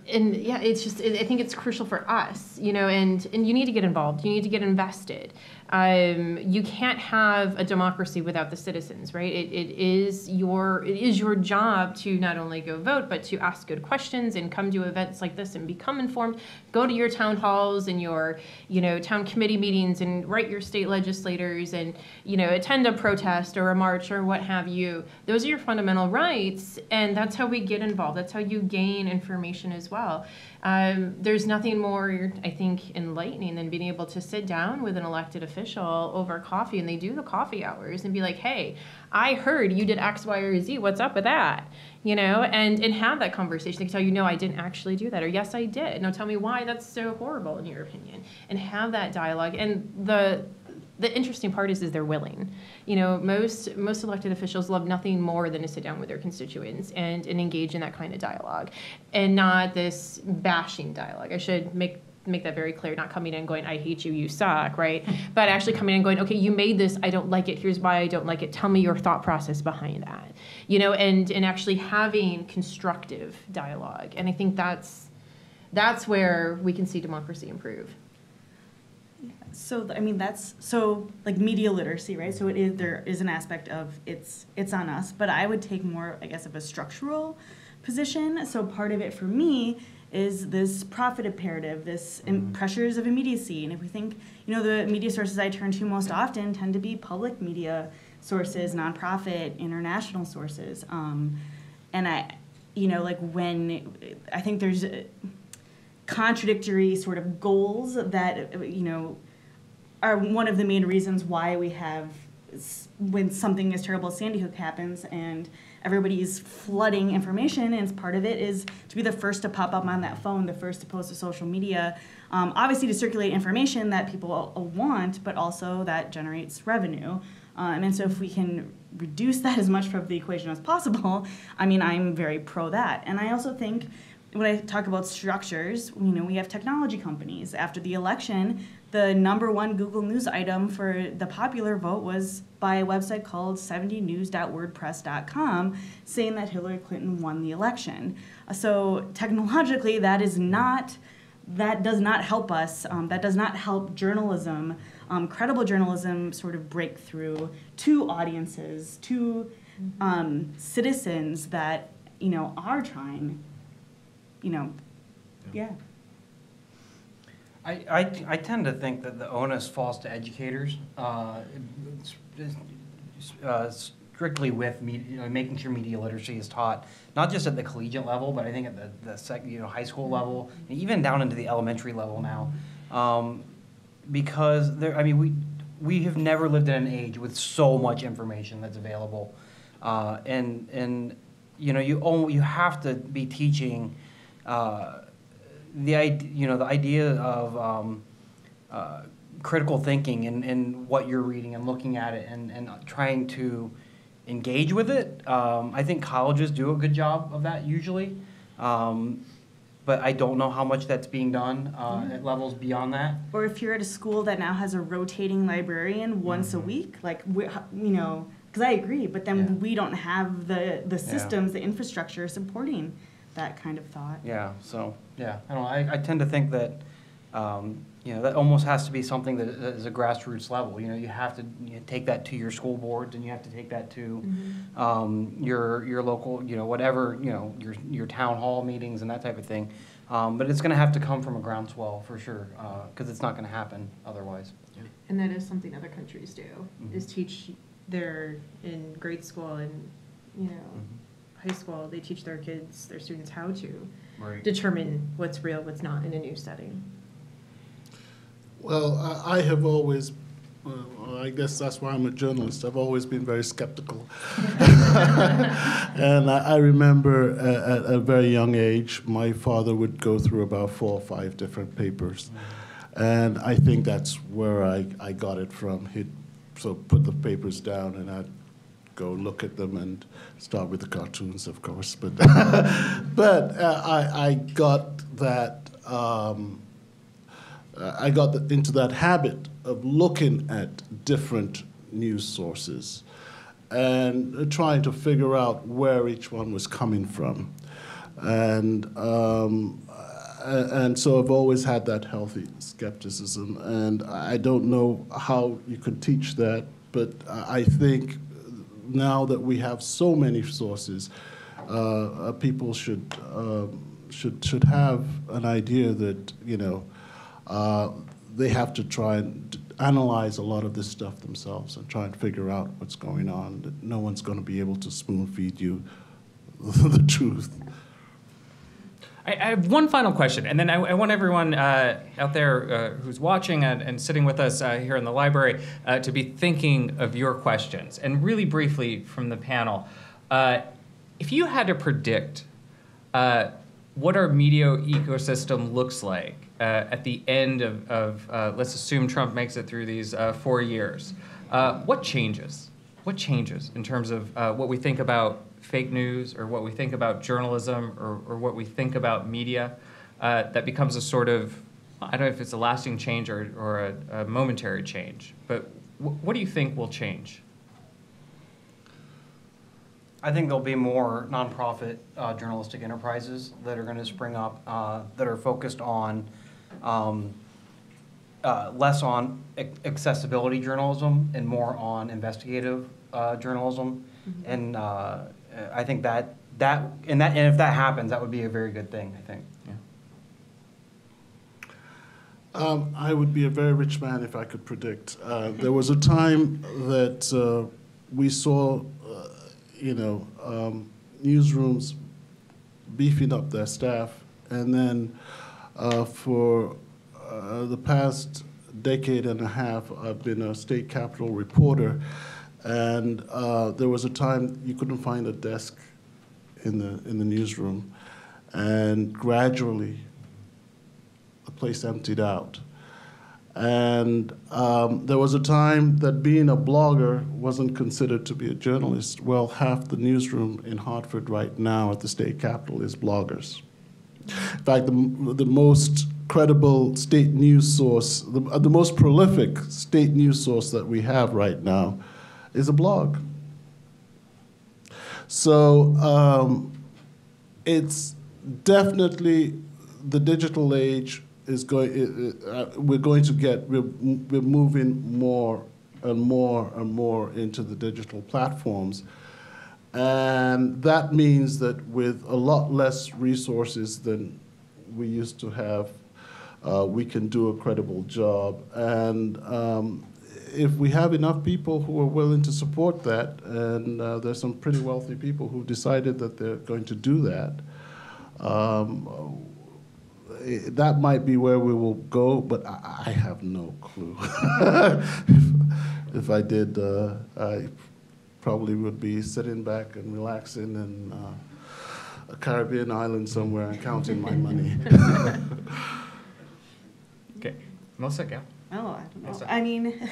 and yeah, it's just, it, I think it's crucial for us, you know, and, and you need to get involved, you need to get invested. Um, you can't have a democracy without the citizens, right? It, it is your it is your job to not only go vote, but to ask good questions and come to events like this and become informed. Go to your town halls and your you know town committee meetings and write your state legislators and you know attend a protest or a march or what have you. Those are your fundamental rights, and that's how we get involved. That's how you gain information as well. Um, there's nothing more, I think, enlightening than being able to sit down with an elected official official over coffee, and they do the coffee hours, and be like, hey, I heard you did X, Y, or Z, what's up with that? You know, and, and have that conversation. They can tell you, no, I didn't actually do that, or yes, I did. Now tell me why that's so horrible in your opinion, and have that dialogue. And the the interesting part is, is they're willing. You know, most most elected officials love nothing more than to sit down with their constituents and, and engage in that kind of dialogue, and not this bashing dialogue. I should make make that very clear, not coming in going, I hate you, you suck, right? But actually coming in going, okay, you made this, I don't like it, here's why I don't like it, tell me your thought process behind that. You know, and, and actually having constructive dialogue. And I think that's, that's where we can see democracy improve. So, I mean, that's, so like media literacy, right? So it is, there is an aspect of it's, it's on us, but I would take more, I guess, of a structural position. So part of it for me is this profit imperative, this mm-hmm. pressures of immediacy. And if we think, you know, the media sources I turn to most often tend to be public media sources, nonprofit, international sources. Um, and I, you know, like when, I think there's contradictory sort of goals that, you know, are one of the main reasons why we have, when something as terrible as Sandy Hook happens and everybody's flooding information, and part of it is to be the first to pop up on that phone, the first to post to social media, um, obviously to circulate information that people want, but also that generates revenue. Um, and so if we can reduce that as much from the equation as possible, I mean, I'm very pro that. And I also think when I talk about structures, you know, we have technology companies. After the election, the number one Google News item for the popular vote was by a website called seventy news dot wordpress dot com, saying that Hillary Clinton won the election. So technologically, that is not, that does not help us. Um, that does not help journalism, um, credible journalism, sort of break through to audiences, to um, citizens that, you know, are trying, you know, yeah. yeah. I, I, I tend to think that the onus falls to educators, uh, uh, strictly with media, you know, making sure media literacy is taught, not just at the collegiate level, but I think at the, the sec, you know, high school level, and even down into the elementary level now. Um, because, there, I mean, we, we have never lived in an age with so much information that's available. Uh, and, and, you know, you, own, you have to be teaching uh, the you know the idea of um, uh, critical thinking and, and what you're reading and looking at it and, and trying to engage with it. Um, I think colleges do a good job of that usually, um, but I don't know how much that's being done uh, mm-hmm. at levels beyond that. Or if you're at a school that now has a rotating librarian once mm-hmm. a week, like we, you know, because I agree, but then yeah. we don't have the the systems, yeah. the infrastructure supporting that kind of thought. Yeah. So. Yeah, I don't know. I, I tend to think that, um, you know, that almost has to be something that is a grassroots level. You know, you have to you know, take that to your school boards, and you have to take that to mm-hmm. um, your your local, you know, whatever, you know, your your town hall meetings and that type of thing. Um, but it's going to have to come from a groundswell for sure, because uh, it's not going to happen otherwise. Yeah. And that is something other countries do: mm-hmm. is teach their in grade school and you know mm-hmm. high school. They teach their kids, their students, how to. Right. Determine what's real, what's not in a news setting. Well, I, I have always, well, I guess that's why I'm a journalist. I've always been very skeptical. And I, I remember at, at a very young age, my father would go through about four or five different papers. And I think that's where I, I got it from. He'd so put the papers down and I'd go look at them and start with the cartoons, of course. But but uh, I, I got that um, I got the, into that habit of looking at different news sources and trying to figure out where each one was coming from, and um, and so I've always had that healthy skepticism, and I don't know how you could teach that, but I think. Now that we have so many sources, uh, uh, people should uh, should should have an idea that you know uh, they have to try and analyze a lot of this stuff themselves and try and figure out what's going on. That no one's going to be able to spoon feed you the truth. I, I have one final question, and then I, I want everyone uh, out there uh, who's watching and, and sitting with us uh, here in the library uh, to be thinking of your questions. And really briefly from the panel, uh, if you had to predict uh, what our media ecosystem looks like uh, at the end of, of uh, let's assume Trump makes it through these uh, four years, uh, what changes? What changes in terms of uh, what we think about fake news, or what we think about journalism, or, or what we think about media, uh, that becomes a sort of, I don't know if it's a lasting change or, or a, a momentary change, but w what do you think will change? I think there'll be more nonprofit uh, journalistic enterprises that are going to spring up uh, that are focused on um, uh, less on accessibility journalism and more on investigative uh, journalism. Mm-hmm. And uh, I think that that and that and if that happens, that would be a very good thing. I think. Yeah. Um, I would be a very rich man if I could predict. Uh, there was a time that uh, we saw, uh, you know, um, newsrooms beefing up their staff, and then uh, for uh, the past decade and a half, I've been a state capitol reporter. And uh, there was a time you couldn't find a desk in the in the newsroom, and gradually the place emptied out. And um, there was a time that being a blogger wasn't considered to be a journalist. Well, half the newsroom in Hartford right now at the state capitol is bloggers. In fact, the, the most credible state news source, the, the most prolific state news source that we have right now is a blog. So um, it's definitely the digital age is going, uh, we're going to get, we're, we're moving more and more and more into the digital platforms. And that means that with a lot less resources than we used to have, uh, we can do a credible job. And um, if we have enough people who are willing to support that, and uh, there's some pretty wealthy people who decided that they're going to do that, um, it, that might be where we will go, but I, I have no clue. if, if I did, uh, I probably would be sitting back and relaxing in uh, a Caribbean island somewhere and counting my money. Okay, Melissa, go. Oh, I don't know. Melissa. I mean,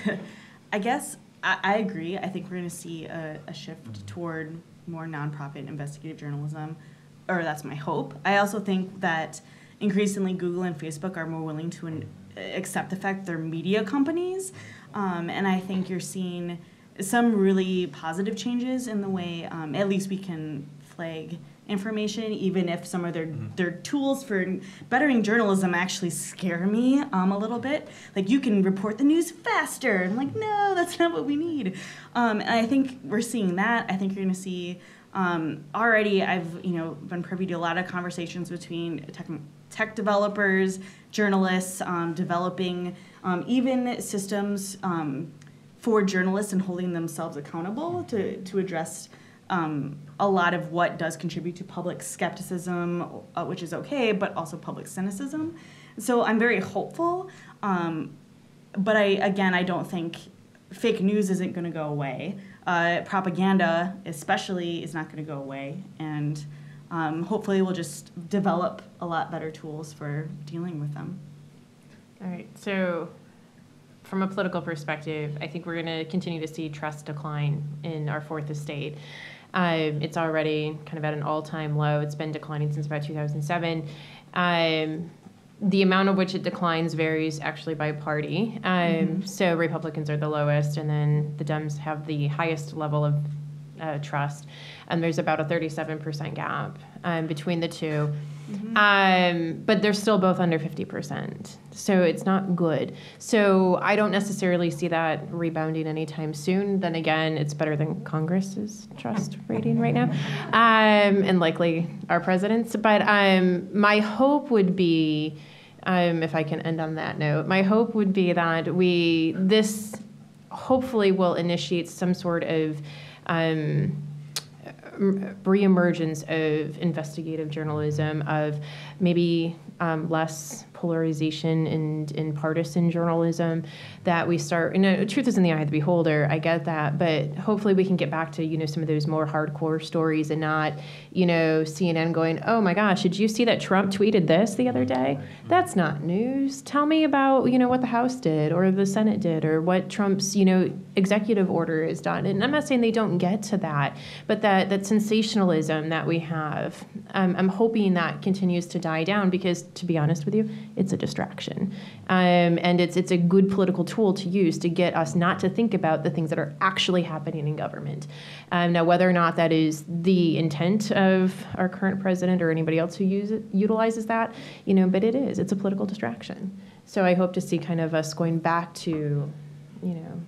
I guess I, I agree. I think we're going to see a, a shift mm-hmm. toward more nonprofit investigative journalism, or that's my hope. I also think that increasingly Google and Facebook are more willing to in, accept the fact they're media companies, um, and I think you're seeing some really positive changes in the way um, at least we can flag information, even if some of their, mm-hmm. their tools for bettering journalism actually scare me um, a little bit. Like, you can report the news faster. I'm like, no, that's not what we need. Um, and I think we're seeing that. I think you're going to see um, already I've you know been privy to a lot of conversations between tech, tech developers, journalists, um, developing um, even systems um, for journalists and holding themselves accountable to, to address um, a lot of what does contribute to public skepticism, uh, which is okay, but also public cynicism. So I'm very hopeful, um, but I again, I don't think fake news isn't going to go away. Uh, propaganda, especially, is not going to go away, and um, hopefully we'll just develop a lot better tools for dealing with them. All right, so from a political perspective, I think we're going to continue to see trust decline in our fourth estate. Um, it's already kind of at an all-time low. It's been declining since about two thousand seven. Um, the amount of which it declines varies actually by party. Um, mm-hmm. So Republicans are the lowest, and then the Dems have the highest level of uh, trust. And there's about a thirty-seven percent gap um, between the two. Mm-hmm. Um, but they're still both under fifty percent. So it's not good. So I don't necessarily see that rebounding anytime soon. Then again, it's better than Congress's trust rating right now, um, and likely our president's. But um, my hope would be, um, if I can end on that note, my hope would be that we, this hopefully will initiate some sort of um, reemergence of investigative journalism, of maybe um, less polarization and in, in partisan journalism, that we start, you know, truth is in the eye of the beholder, I get that, but hopefully we can get back to, you know, some of those more hardcore stories and not, you know, C N N going, oh my gosh, did you see that Trump tweeted this the other day? That's not news. Tell me about, you know, what the House did or the Senate did or what Trump's, you know, executive order is done. And I'm not saying they don't get to that, but that, that sensationalism that we have, um, I'm hoping that continues to die down because, to be honest with you, it's a distraction. Um, and it's it's a good political tool to use to get us not to think about the things that are actually happening in government. Um, now, whether or not that is the intent of our current president or anybody else who use it, utilizes that, you know, but it is. It's a political distraction. So I hope to see kind of us going back to, you know,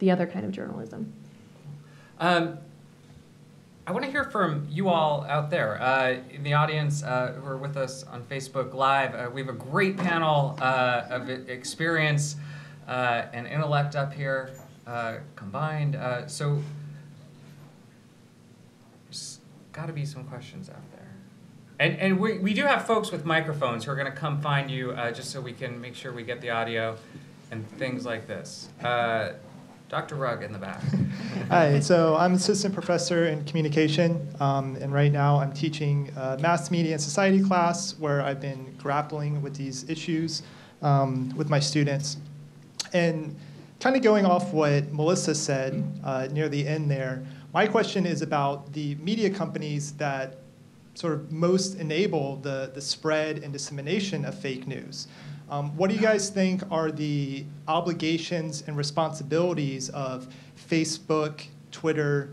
the other kind of journalism. Um, I want to hear from you all out there uh, in the audience uh, who are with us on Facebook Live. Uh, we have a great panel uh, of experience uh, and intellect up here uh, combined. Uh, so there's got to be some questions out there. And, and we, we do have folks with microphones who are going to come find you uh, just so we can make sure we get the audio and things like this. Uh, Doctor Rugg in the back. Hi, so I'm assistant professor in communication, um, and right now I'm teaching a mass media and society class where I've been grappling with these issues um, with my students. And kind of going off what Melissa said uh, near the end there, my question is about the media companies that sort of most enable the, the spread and dissemination of fake news. Um, what do you guys think are the obligations and responsibilities of Facebook, Twitter,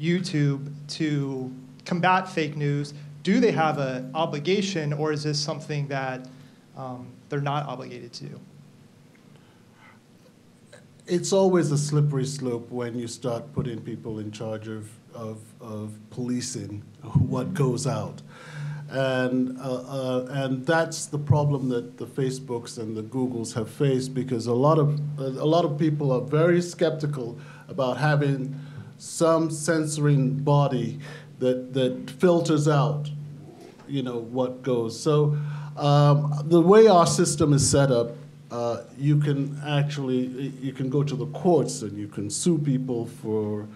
YouTube to combat fake news? Do they have an obligation, or is this something that um, they're not obligated to do? It's always a slippery slope when you start putting people in charge of, of, of policing what goes out. And, uh, uh, and that's the problem that the Facebooks and the Googles have faced, because a lot of, a lot of people are very skeptical about having some censoring body that, that filters out, you know, what goes. So um, the way our system is set up, uh, you can actually, you can go to the courts and you can sue people for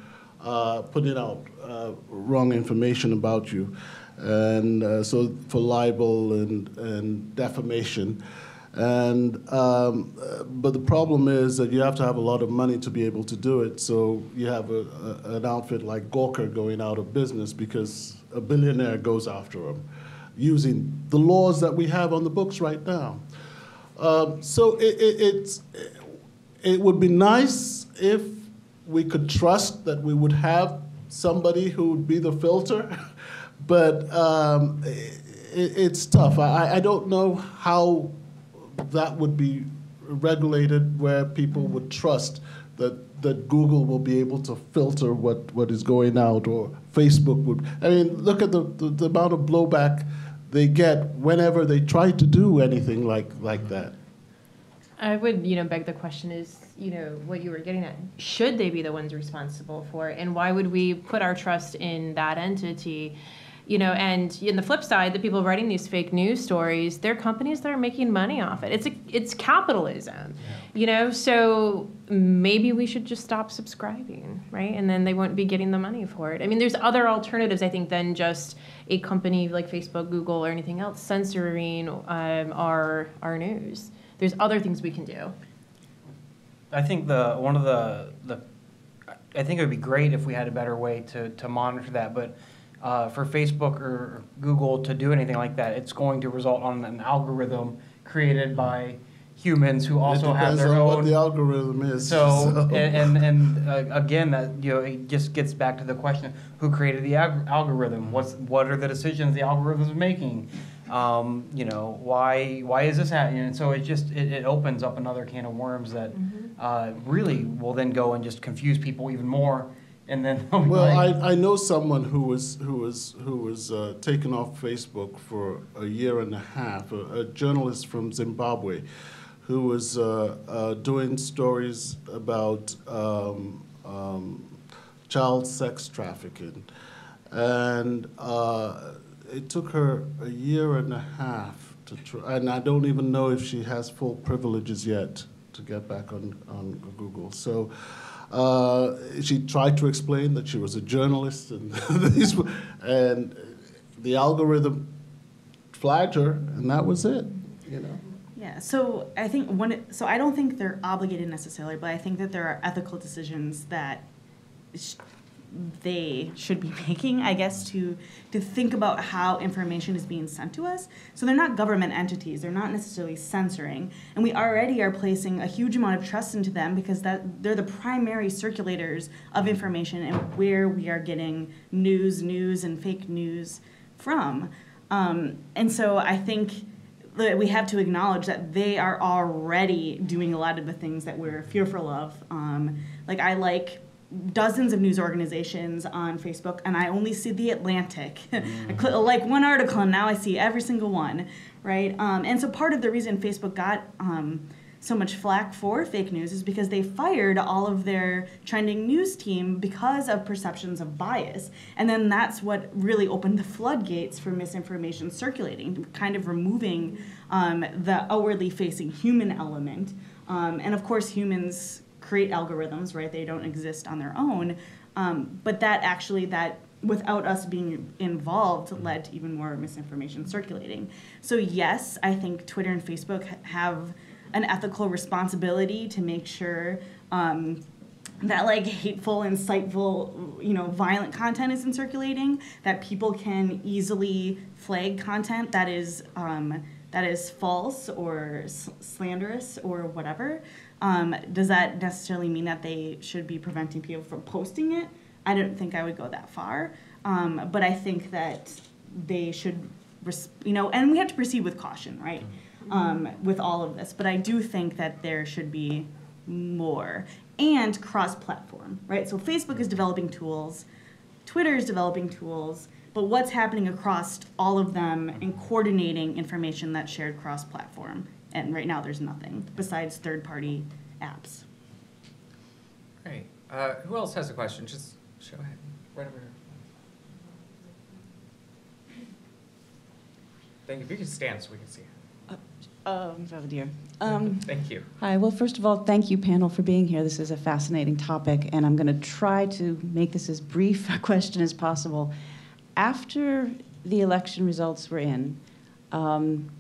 uh, putting out uh, wrong information about you. And uh, so for libel and, and defamation. And, um, but the problem is that you have to have a lot of money to be able to do it. So you have a, a, an outfit like Gawker going out of business because a billionaire goes after them using the laws that we have on the books right now. Um, so it, it, it's, it would be nice if we could trust that we would have somebody who would be the filter. But um, it, it's tough. I, I don't know how that would be regulated, where people would trust that, that Google will be able to filter what, what is going out, or Facebook would. I mean, look at the, the, the amount of blowback they get whenever they try to do anything like, like that. I would, you know, beg the question is, you know, what you were getting at. Should they be the ones responsible for it? And why would we put our trust in that entity? You know, and in the flip side, the people writing these fake news stories, they're companies that are making money off it. It's a, it's capitalism, yeah. You know, so maybe we should just stop subscribing, right? And then they won't be getting the money for it. I mean, there's other alternatives, I think, than just a company like Facebook, Google, or anything else censoring um, our our news. There's other things we can do. I think the one of the, the I think it would be great if we had a better way to, to monitor that, but uh, for Facebook or Google to do anything like that, it's going to result on an algorithm created by humans who also have their own. It depends on what the algorithm is. So, so. and and, and uh, again, that, you know, it just gets back to the question: who created the alg algorithm? What's what are the decisions the algorithms are making? Um, you know, why why is this happening? And so it just it, it opens up another can of worms that mm-hmm. uh, really will then go and just confuse people even more. And then well, like, I, I know someone who was who was who was uh, taken off Facebook for a year and a half. A, a journalist from Zimbabwe, who was uh, uh, doing stories about um, um, child sex trafficking, and. Uh, It took her a year and a half to try, and I don't even know if she has full privileges yet to get back on, on Google. So uh, she tried to explain that she was a journalist, and, these were, and the algorithm flagged her, and that was it, you know? Yeah, so I think when it, so I don't think they're obligated necessarily, but I think that there are ethical decisions that sh they should be making, I guess, to to think about how information is being sent to us. So they're not government entities. They're not necessarily censoring. And we already are placing a huge amount of trust into them because that they're the primary circulators of information and where we are getting news, news, and fake news from. Um, and so I think that we have to acknowledge that they are already doing a lot of the things that we're fearful of. Um, like I like... dozens of news organizations on Facebook, and I only see The Atlantic. I click, like one article, and now I see every single one, right? Um, and so part of the reason Facebook got um, so much flack for fake news is because they fired all of their trending news team because of perceptions of bias. And then that's what really opened the floodgates for misinformation circulating, kind of removing um, the outwardly facing human element. Um, and of course, humans create algorithms, right? They don't exist on their own. Um, but that actually, that without us being involved, led to even more misinformation circulating. So yes, I think Twitter and Facebook have an ethical responsibility to make sure um, that like hateful, insightful, you know, violent content isn't circulating, that people can easily flag content that is um, that is false or slanderous or whatever. Um, does that necessarily mean that they should be preventing people from posting it? I don't think I would go that far, um, but I think that they should, you know, and we have to proceed with caution, right, um, with all of this. But I do think that there should be more. And cross-platform, right? So Facebook is developing tools, Twitter is developing tools, but what's happening across all of them and coordinating information that's shared cross-platform? And right now there's nothing besides third-party apps. Great. Uh, who else has a question? Just show ahead. Right over here. Thank you. If you can stand so we can see it. Um, oh dear. Um, thank you. Hi. Well, first of all, thank you, panel, for being here. This is a fascinating topic, and I'm going to try to make this as brief a question as possible. After the election results were in, um,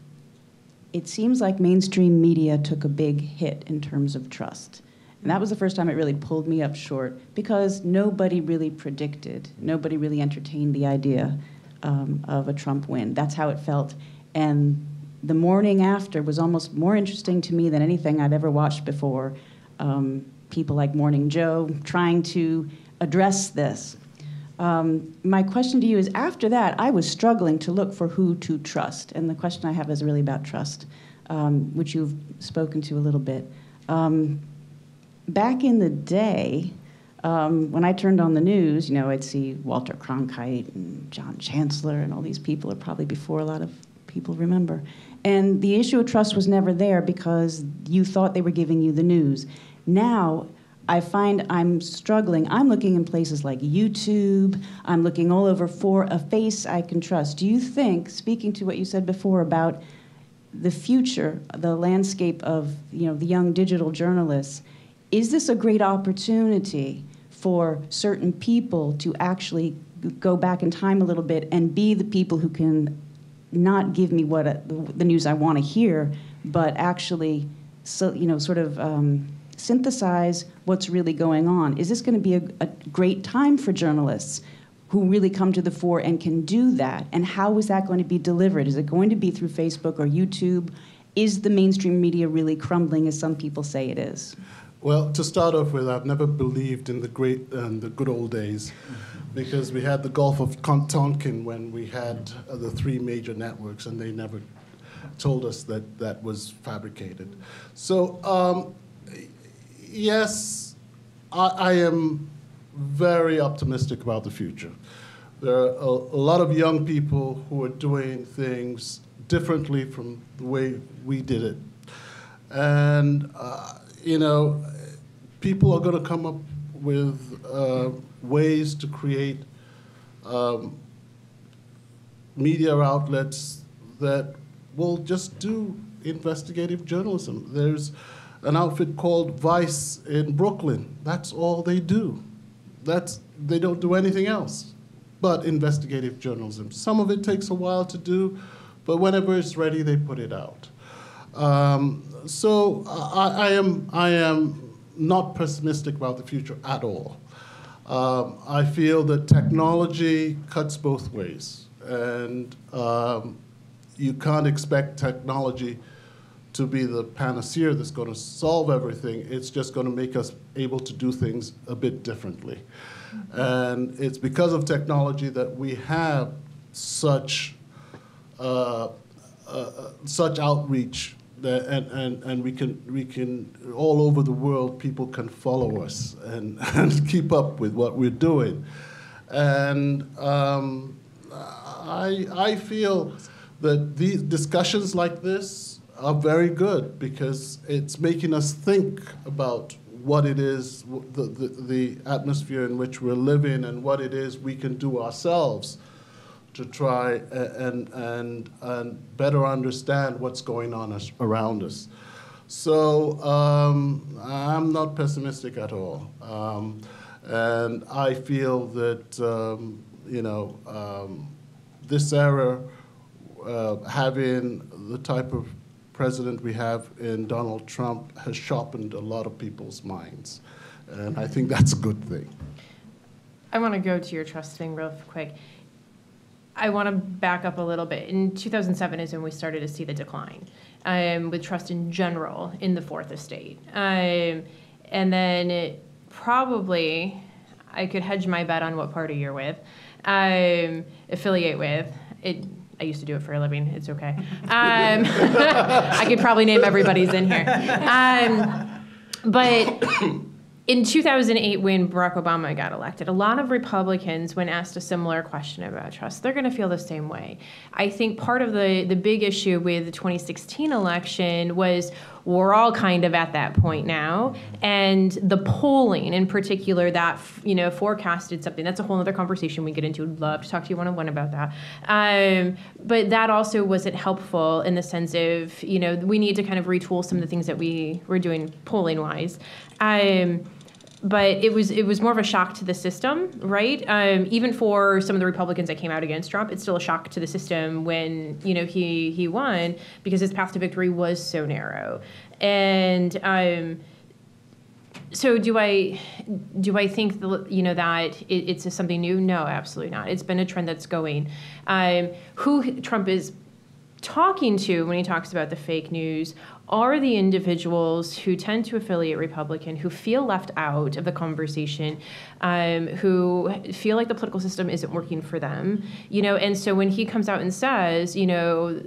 it seems like mainstream media took a big hit in terms of trust. And that was the first time it really pulled me up short, because nobody really predicted, nobody really entertained the idea um, of a Trump win. That's how it felt. And the morning after was almost more interesting to me than anything I'd ever watched before. Um, people like Morning Joe trying to address this. Um, my question to you is, after that, I was struggling to look for who to trust. And the question I have is really about trust, um, which you've spoken to a little bit. Um, back in the day, um, when I turned on the news, you know, I'd see Walter Cronkite and John Chancellor and all these people are probably before a lot of people remember. And the issue of trust was never there because you thought they were giving you the news. Now, I find I'm struggling. I'm looking in places like YouTube. I'm looking all over for a face I can trust. Do you think, speaking to what you said before about the future, the landscape of, you know, the young digital journalists, is this a great opportunity for certain people to actually go back in time a little bit and be the people who can not give me what a, the news I want to hear, but actually, so, you know, sort of um, synthesize what's really going on? Is this going to be a, a great time for journalists who really come to the fore and can do that? And how is that going to be delivered? Is it going to be through Facebook or YouTube? Is the mainstream media really crumbling, as some people say it is? Well, to start off with, I've never believed in the great and um, the good old days, because we had the Gulf of Tonkin when we had uh, the three major networks, and they never told us that that was fabricated. So, um, yes, I, I am very optimistic about the future. There are a, a lot of young people who are doing things differently from the way we did it, and uh, you know, people are going to come up with uh, ways to create um, media outlets that will just do investigative journalism. There's an outfit called Vice in Brooklyn. That's all they do. That's, they don't do anything else but investigative journalism. Some of it takes a while to do, but whenever it's ready, they put it out. Um, so I, I am, I am not pessimistic about the future at all. Um, I feel that technology cuts both ways, and um, you can't expect technology to be the panacea that's going to solve everything. It's just going to make us able to do things a bit differently. Mm-hmm. And it's because of technology that we have such, uh, uh, such outreach. And, and, and we can, we can, all over the world, people can follow us and, and keep up with what we're doing. And um, I, I feel that these discussions like this are very good, because it's making us think about what it is, the, the, the atmosphere in which we're living, and what it is we can do ourselves to try and, and, and better understand what's going on as, around us. So um, I'm not pessimistic at all. Um, and I feel that, um, you know, um, this era, uh, having the type of president we have in Donald Trump, has sharpened a lot of people's minds. And I think that's a good thing. I want to go to your trust thing real quick. I want to back up a little bit. In two thousand seven is when we started to see the decline um, with trust in general in the Fourth Estate. Um, and then it probably, I could hedge my bet on what party you're with, um, affiliate with. It, I used to do it for a living. It's okay. Um, I could probably name everybody's in here. Um, but in two thousand eight, when Barack Obama got elected, a lot of Republicans, when asked a similar question about trust, they're going to feel the same way. I think part of the, the big issue with the twenty sixteen election was we're all kind of at that point now, and the polling in particular that you know forecasted something. That's a whole other conversation we get into. I'd love to talk to you one-on-one about that. Um, but that also wasn't helpful in the sense of you know we need to kind of retool some of the things that we were doing polling-wise. Um, But it was it was more of a shock to the system, right? Um, even for some of the Republicans that came out against Trump, it's still a shock to the system when you know he he won because his path to victory was so narrow. And um, so do I do I think the, you know that it, it's something new? No, absolutely not. It's been a trend that's going. Um, who Trump is talking to when he talks about the fake news are the individuals who tend to affiliate Republican, who feel left out of the conversation, um, who feel like the political system isn't working for them, you know. And so when he comes out and says, you know,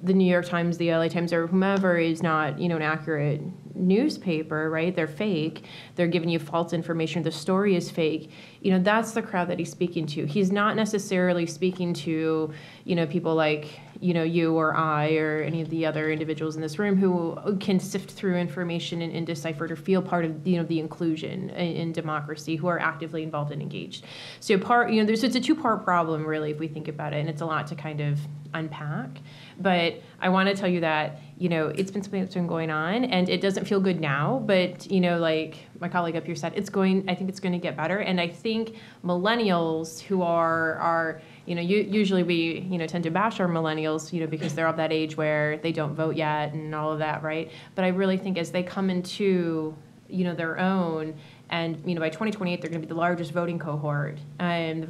the New York Times, the L A Times, or whomever is not, you know, an accurate newspaper, right? They're fake. They're giving you false information. The story is fake. You know, that's the crowd that he's speaking to. He's not necessarily speaking to, you know, people like, you know, you or I or any of the other individuals in this room who can sift through information and, and decipher it or feel part of, you know, the inclusion in, in democracy, who are actively involved and engaged. So part, you know, there's, it's a two-part problem, really, if we think about it, and it's a lot to kind of unpack. But I want to tell you that, you know, it's been something that's been going on, and it doesn't feel good now, but, you know, like my colleague up here said, it's going, I think it's going to get better. And I think millennials who are, are you know, you, usually we, you know, tend to bash our millennials, you know, because they're of that age where they don't vote yet and all of that, right? But I really think as they come into, you know, their own, and, you know, by twenty twenty-eight, they're going to be the largest voting cohort. Um,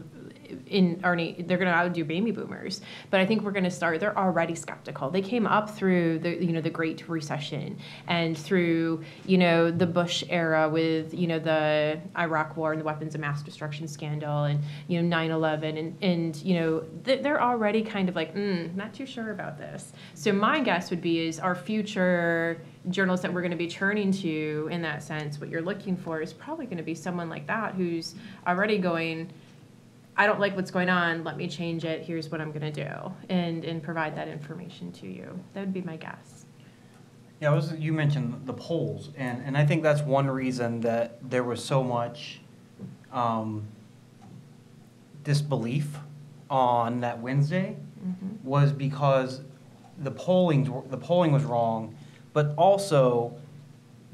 In Arnie, they're going to outdo baby boomers, but I think we're going to start. They're already skeptical. They came up through the you know the Great Recession and through you know the Bush era with you know the Iraq War and the weapons of mass destruction scandal and you know nine eleven and and you know they're already kind of like mm, not too sure about this. So my guess would be is our future journalists that we're going to be turning to in that sense. What you're looking for is probably going to be someone like that who's already going, I don't like what's going on, let me change it, here's what I'm going to do, and, and provide that information to you. That would be my guess. Yeah, I was, you mentioned the polls, and, and I think that's one reason that there was so much um, disbelief on that Wednesday, mm-hmm. was because the, polling, the polling was wrong, but also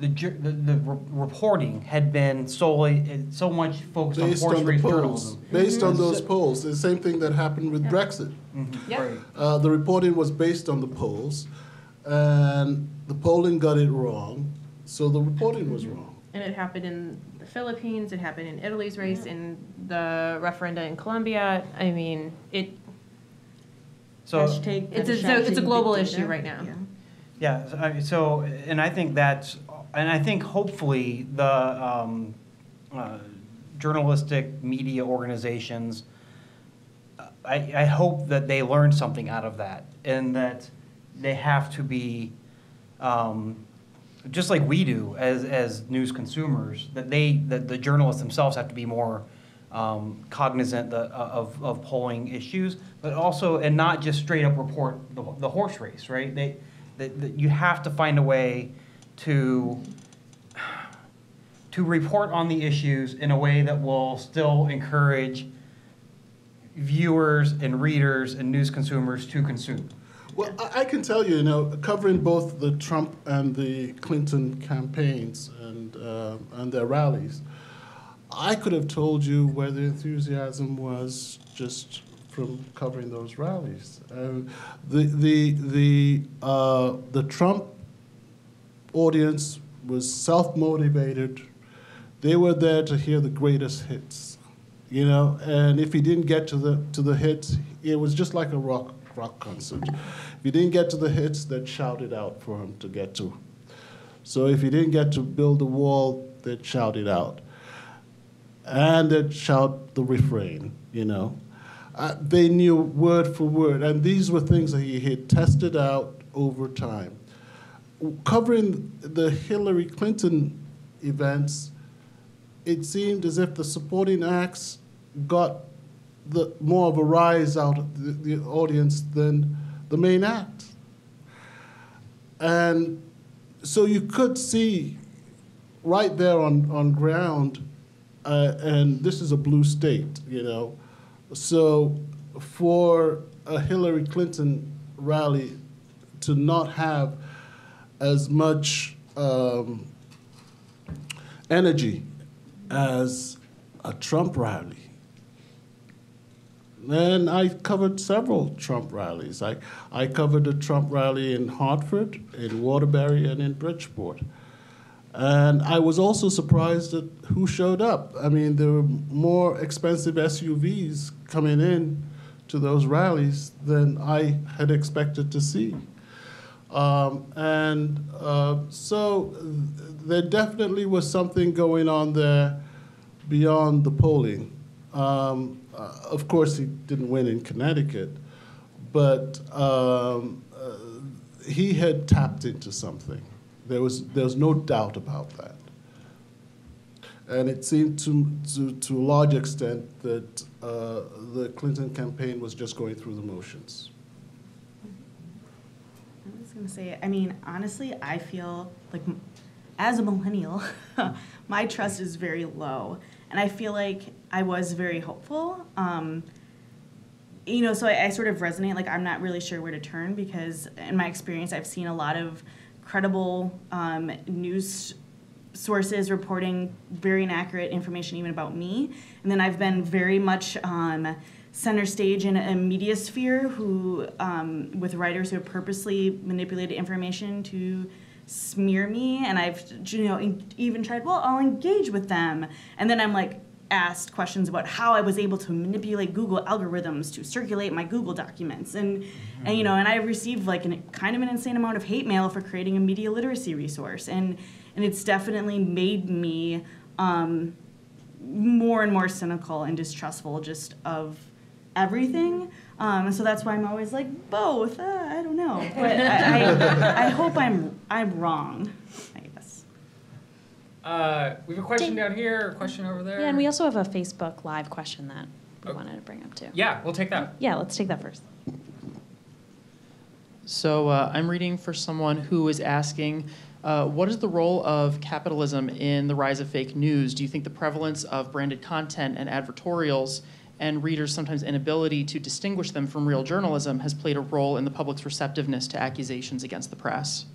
The, the, the reporting had been solely so much focused based on portrait journalism. Based mm-hmm. on those polls, the same thing that happened with yeah. Brexit. Mm-hmm. Yeah. Uh, the reporting was based on the polls, and the polling got it wrong, so the reporting was wrong. And it happened in the Philippines. It happened in Italy's race, yeah. in the referenda in Colombia. I mean, it. So hashtag, it's, hashtag, a, so it's a global issue right now. Yeah. Yeah. So, and I think that's. And I think hopefully the um, uh, journalistic media organizations, I, I hope that they learn something out of that, and that they have to be, um, just like we do as, as news consumers, that they that the journalists themselves have to be more um, cognizant the, of, of polling issues, but also, and not just straight up report the, the horse race, right? They, they, they, you have to find a way to to report on the issues in a way that will still encourage viewers and readers and news consumers to consume. Well, I can tell you, you know, covering both the Trump and the Clinton campaigns and, uh, and their rallies, I could have told you where the enthusiasm was just from covering those rallies. Uh, the, the, the, uh, the Trump audience was self-motivated. they were there to hear the greatest hits, you know. And if he didn't get to the to the hits, it was just like a rock rock concert. If he didn't get to the hits, they'd shout it out for him to get to. So if he didn't get to build a wall, they'd shout it out, and they'd shout the refrain, you know. Uh, they knew word for word, and these were things that he had tested out over time. Covering the Hillary Clinton events, it seemed as if the supporting acts got the, more of a rise out of the, the audience than the main act. And so you could see right there on, on ground, uh, and this is a blue state, you know. So for a Hillary Clinton rally to not have as much um, energy as a Trump rally. Then I covered several Trump rallies. I, I covered a Trump rally in Hartford, in Waterbury, and in Bridgeport. And I was also surprised at who showed up. I mean, there were more expensive S U Vs coming in to those rallies than I had expected to see. Um, and uh, so there definitely was something going on there beyond the polling. Um, uh, of course, he didn't win in Connecticut, but um, uh, he had tapped into something. There was, there was no doubt about that. And it seemed to, to, to a large extent that uh, the Clinton campaign was just going through the motions. I was going to say, I mean, honestly, I feel like, as a millennial, my trust is very low. And I feel like I was very hopeful. Um, you know, so I, I sort of resonate, like I'm not really sure where to turn, because in my experience, I've seen a lot of credible um, news sources reporting very inaccurate information even about me. And then I've been very much um, center stage in a media sphere who, um, with writers who have purposely manipulated information to smear me. And I've, you know, even tried, well, I'll engage with them. And then I'm like asked questions about how I was able to manipulate Google algorithms to circulate my Google documents. And, mm-hmm. and you know, and I received like an, kind of an insane amount of hate mail for creating a media literacy resource. And, and it's definitely made me um, more and more cynical and distrustful just of everything. Um, so that's why I'm always like, both, uh, I don't know. But I, I, I hope I'm, I'm wrong. Uh, we have a question down here, a question over there. Yeah, and we also have a Facebook Live question that we okay. wanted to bring up, too. Yeah, we'll take that. Yeah, let's take that first. So uh, I'm reading for someone who is asking, uh, what is the role of capitalism in the rise of fake news? Do you think the prevalence of branded content and advertorials and readers' sometimes inability to distinguish them from real journalism has played a role in the public's receptiveness to accusations against the press?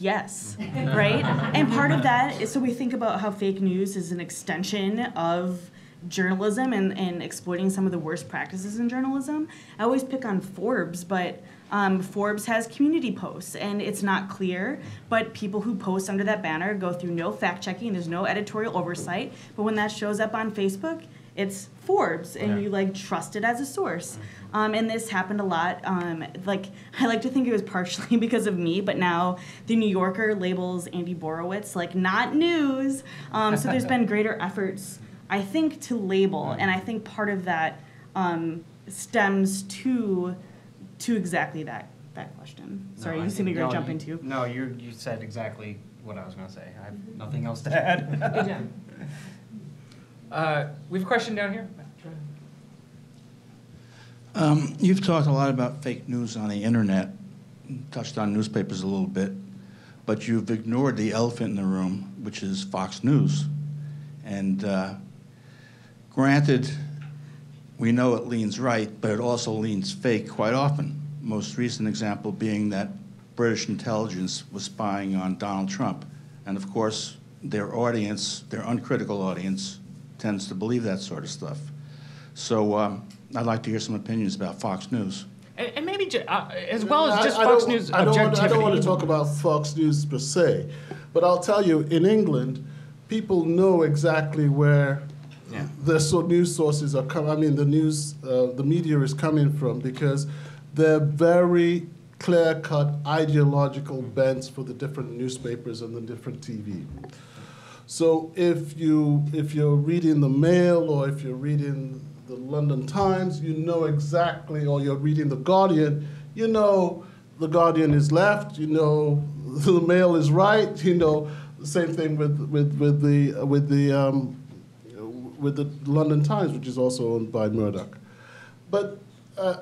Yes, right? And part of that is, so we think about how fake news is an extension of journalism and, and exploiting some of the worst practices in journalism. I always pick on Forbes, but um, Forbes has community posts, and it's not clear, but people who post under that banner go through no fact-checking, there's no editorial oversight, but when that shows up on Facebook, it's Forbes, and yeah. you like trust it as a source. Um, and this happened a lot. Um, like I like to think it was partially because of me, but now the New Yorker labels Andy Borowitz like not news. Um, so there's been greater efforts, I think, to label, and I think part of that um, stems to to exactly that that question. Sorry, no, you see me no, jump into. No, you you said exactly what I was going to say. I have mm-hmm. nothing else to add. Good job. Uh, we have a question down here. Um, you've talked a lot about fake news on the internet, touched on newspapers a little bit, but you've ignored the elephant in the room, which is Fox News. And uh, granted, we know it leans right, but it also leans fake quite often. Most recent example being that British intelligence was spying on Donald Trump. And of course, their audience, their uncritical audience, tends to believe that sort of stuff. So um, I'd like to hear some opinions about Fox News. And, and maybe, ju uh, as well as I, just I Fox News I objectivity. Don't want, I don't want to talk about Fox News per se, but I'll tell you, in England, people know exactly where yeah. the so news sources are coming. I mean, the news, uh, the media is coming from, because they're very clear-cut ideological bents for the different newspapers and the different T V. So if you if you're reading the Mail, or if you're reading the London Times, you know exactly, or you're reading the Guardian, you know the Guardian is left, you know the Mail is right, you know. Same thing with with with the with the um, with the London Times, which is also owned by Murdoch, but uh,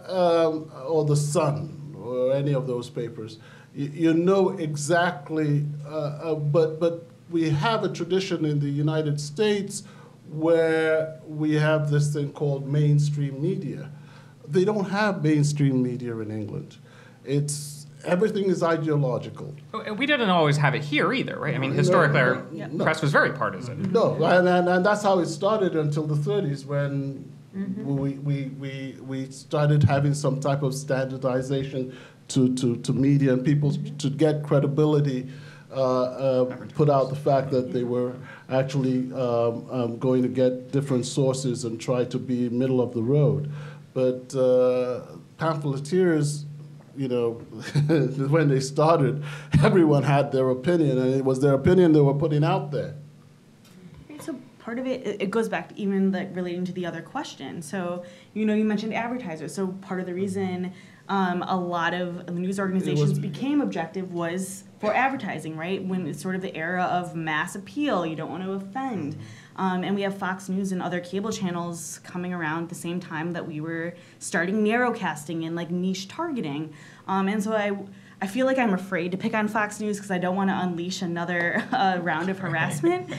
um, or the Sun, or any of those papers, you, you know exactly. Uh, uh, but but we have a tradition in the United States where we have this thing called mainstream media. They don't have mainstream media in England. It's Everything is ideological. And we didn't always have it here either, right? I mean, historically, no, no, our no. press was very partisan. No, and, and, and that's how it started until the thirties, when mm-hmm. we, we, we, we started having some type of standardization to, to, to media, and people to get credibility, uh, uh, put out the fact that they were actually um, um, going to get different sources and try to be middle of the road. But uh, pamphleteers, you know, when they started, everyone had their opinion, and it was their opinion they were putting out there. So part of it, it goes back to even like relating to the other question. So, you know, you mentioned advertisers. So part of the reason um, a lot of news organizations was, became objective was for advertising, right? When it's sort of the era of mass appeal, you don't want to offend. Um, and we have Fox News and other cable channels coming around at the same time that we were starting narrowcasting and like niche targeting. Um, and so I, I feel like I'm afraid to pick on Fox News because I don't want to unleash another uh, round of harassment.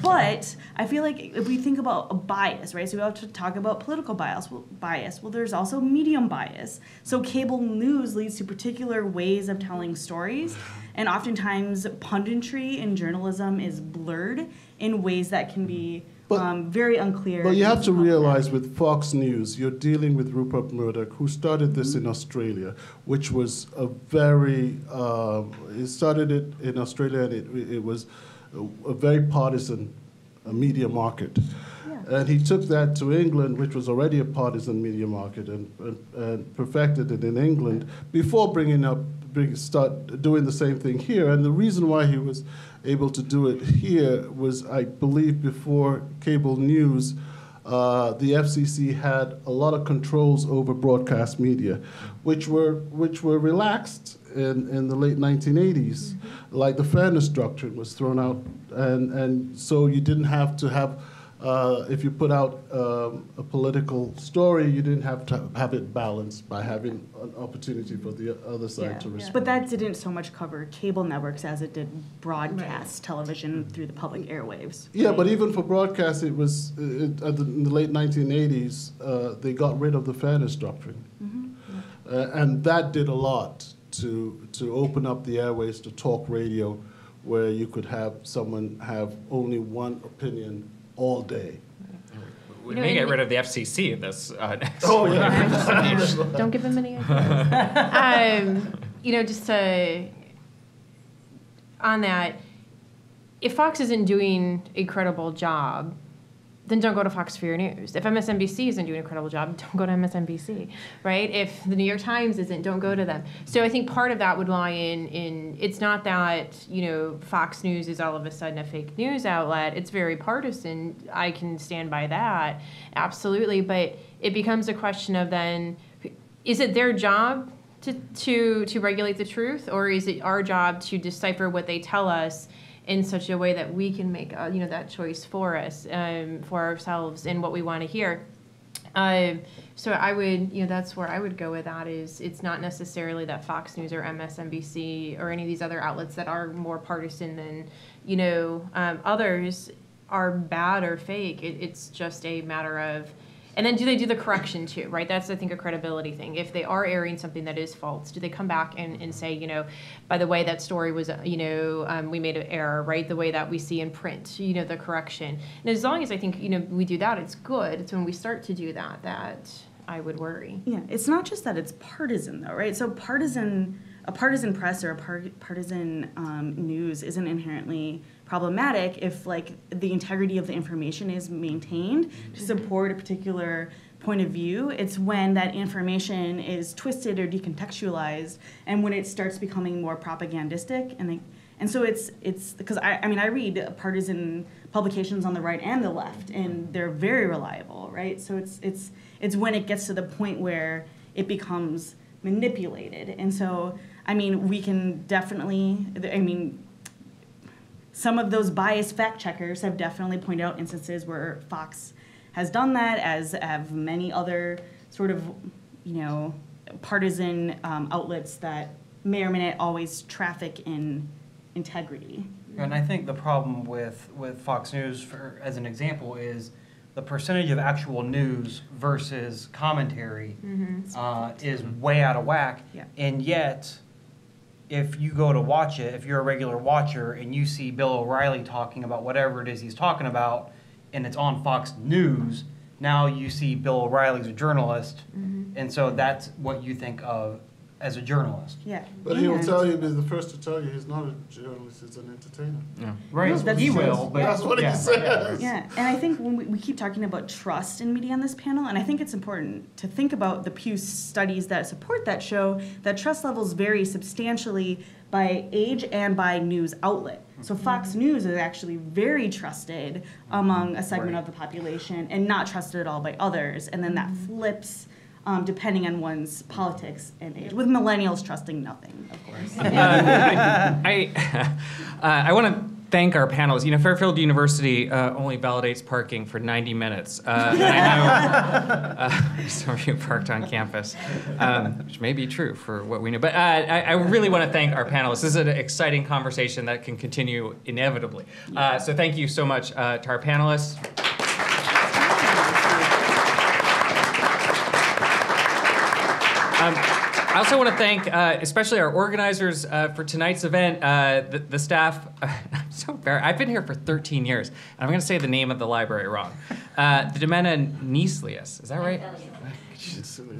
But I feel like if we think about a bias, right? So we have to talk about political bias. Well, bias. Well, there's also medium bias. So cable news leads to particular ways of telling stories, and oftentimes punditry and journalism is blurred in ways that can be but, um, very unclear. But you have to realize with Fox News, you're dealing with Rupert Murdoch, who started this mm-hmm. in Australia, which was a very, uh, he started it in Australia, and it, it was a very partisan a media market. Yeah. And he took that to England, which was already a partisan media market, and, and, and perfected it in England before bringing up, bring, start doing the same thing here. And the reason why he was able to do it here was, I believe, before cable news, uh, the F C C had a lot of controls over broadcast media, which were, which were relaxed in, in the late nineteen eighties. Mm-hmm. Like the fairness doctrine was thrown out, and, and so you didn't have to have, uh, if you put out um, a political story, you didn't have to have it balanced by having an opportunity for the other side yeah, to respond. Yeah. But that didn't so much cover cable networks as it did broadcast right. television through the public airwaves. Yeah, but even for broadcast, it was, it, at the, in the late nineteen eighties, uh, they got rid of the fairness doctrine. Mm-hmm. Yeah. Uh, and that did a lot to to open up the airways to talk radio, where you could have someone have only one opinion all day. We may get rid of the F C C in this uh, next. Oh yeah. Don't give them any ideas. um, you know, just to, on that, if Fox isn't doing a credible job, then don't go to Fox for your news. If M S N B C isn't doing an incredible job, don't go to M S N B C, right? If the New York Times isn't, don't go to them. So I think part of that would lie in, in it's not that, you know, Fox News is all of a sudden a fake news outlet. It's very partisan. I can stand by that, absolutely. But it becomes a question of then, is it their job to, to, to regulate the truth, or is it our job to decipher what they tell us in such a way that we can make uh, you know, that choice for us, um, for ourselves, and what we want to hear. Um, so I would, you know, that's where I would go with that. Is it's not necessarily that Fox News or M S N B C or any of these other outlets that are more partisan than, you know, um, others are bad or fake. It, it's just a matter of, and then do they do the correction too, right? That's, I think, a credibility thing. If they are airing something that is false, do they come back and, and say, you know, by the way, that story was, you know, um, we made an error, right? The way that we see in print, you know, the correction. And as long as I think, you know, we do that, it's good. It's when we start to do that that I would worry. Yeah, it's not just that it's partisan though, right? So partisan a partisan press or a par partisan um, news isn't inherently problematic if, like, the integrity of the information is maintained to support a particular point of view. It's when that information is twisted or decontextualized and when it starts becoming more propagandistic. And, they, and so it's, it's because I, I mean, I read partisan publications on the right and the left, and they're very reliable, right? So it's, it's, it's when it gets to the point where it becomes manipulated. And so, I mean, we can definitely, I mean, some of those biased fact checkers have definitely pointed out instances where Fox has done that, as have many other sort of, you know, partisan um, outlets that may or may not always traffic in integrity. And I think the problem with, with Fox News, for, as an example, is the percentage of actual news versus commentary mm-hmm. uh, is way out of whack. Yeah. And yet, if you go to watch it, if you're a regular watcher and you see Bill O'Reilly talking about whatever it is he's talking about, and it's on Fox News, now you see Bill O'Reilly's a journalist, mm-hmm. and so that's what you think of as a journalist. Yeah. But he will tell you, he's the first to tell you he's not a journalist, he's an entertainer. Yeah. Right, no, he will. But that's what yeah, he says. Yeah, and I think when we, we keep talking about trust in media on this panel, and I think it's important to think about the Pew studies that support that show, that trust levels vary substantially by age and by news outlet. So Fox News is actually very trusted among a segment right. of the population and not trusted at all by others. And then that flips um, depending on one's politics and age, with millennials trusting nothing, of course. Uh, I, uh, I want to thank our panelists. You know, Fairfield University uh, only validates parking for ninety minutes. Uh, and I know uh, some of you parked on campus, um, which may be true for what we know. But uh, I, I really want to thank our panelists. This is an exciting conversation that can continue inevitably. Uh, so thank you so much uh, to our panelists. Um, I also want to thank uh, especially our organizers uh, for tonight's event, uh, the, the staff. Uh, I'm so embarrassed. I've been here for thirteen years, and I'm going to say the name of the library wrong. Uh, the DiMenna-Nyselius, is that right?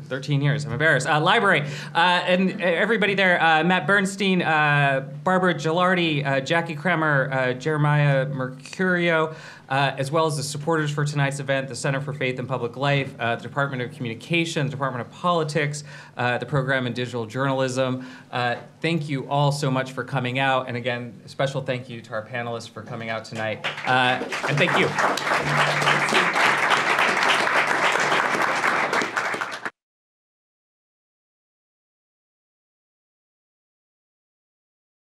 thirteen years, I'm embarrassed. Uh, library, uh, and everybody there, uh, Matt Bernstein, uh, Barbara Gilardi, uh, Jackie Kramer, uh, Jeremiah Mercurio, Uh, as well as the supporters for tonight's event, the Center for Faith and Public Life, uh, the Department of Communication, the Department of Politics, uh, the Program in Digital Journalism. Uh, thank you all so much for coming out. And again, a special thank you to our panelists for coming out tonight. Uh, and thank you.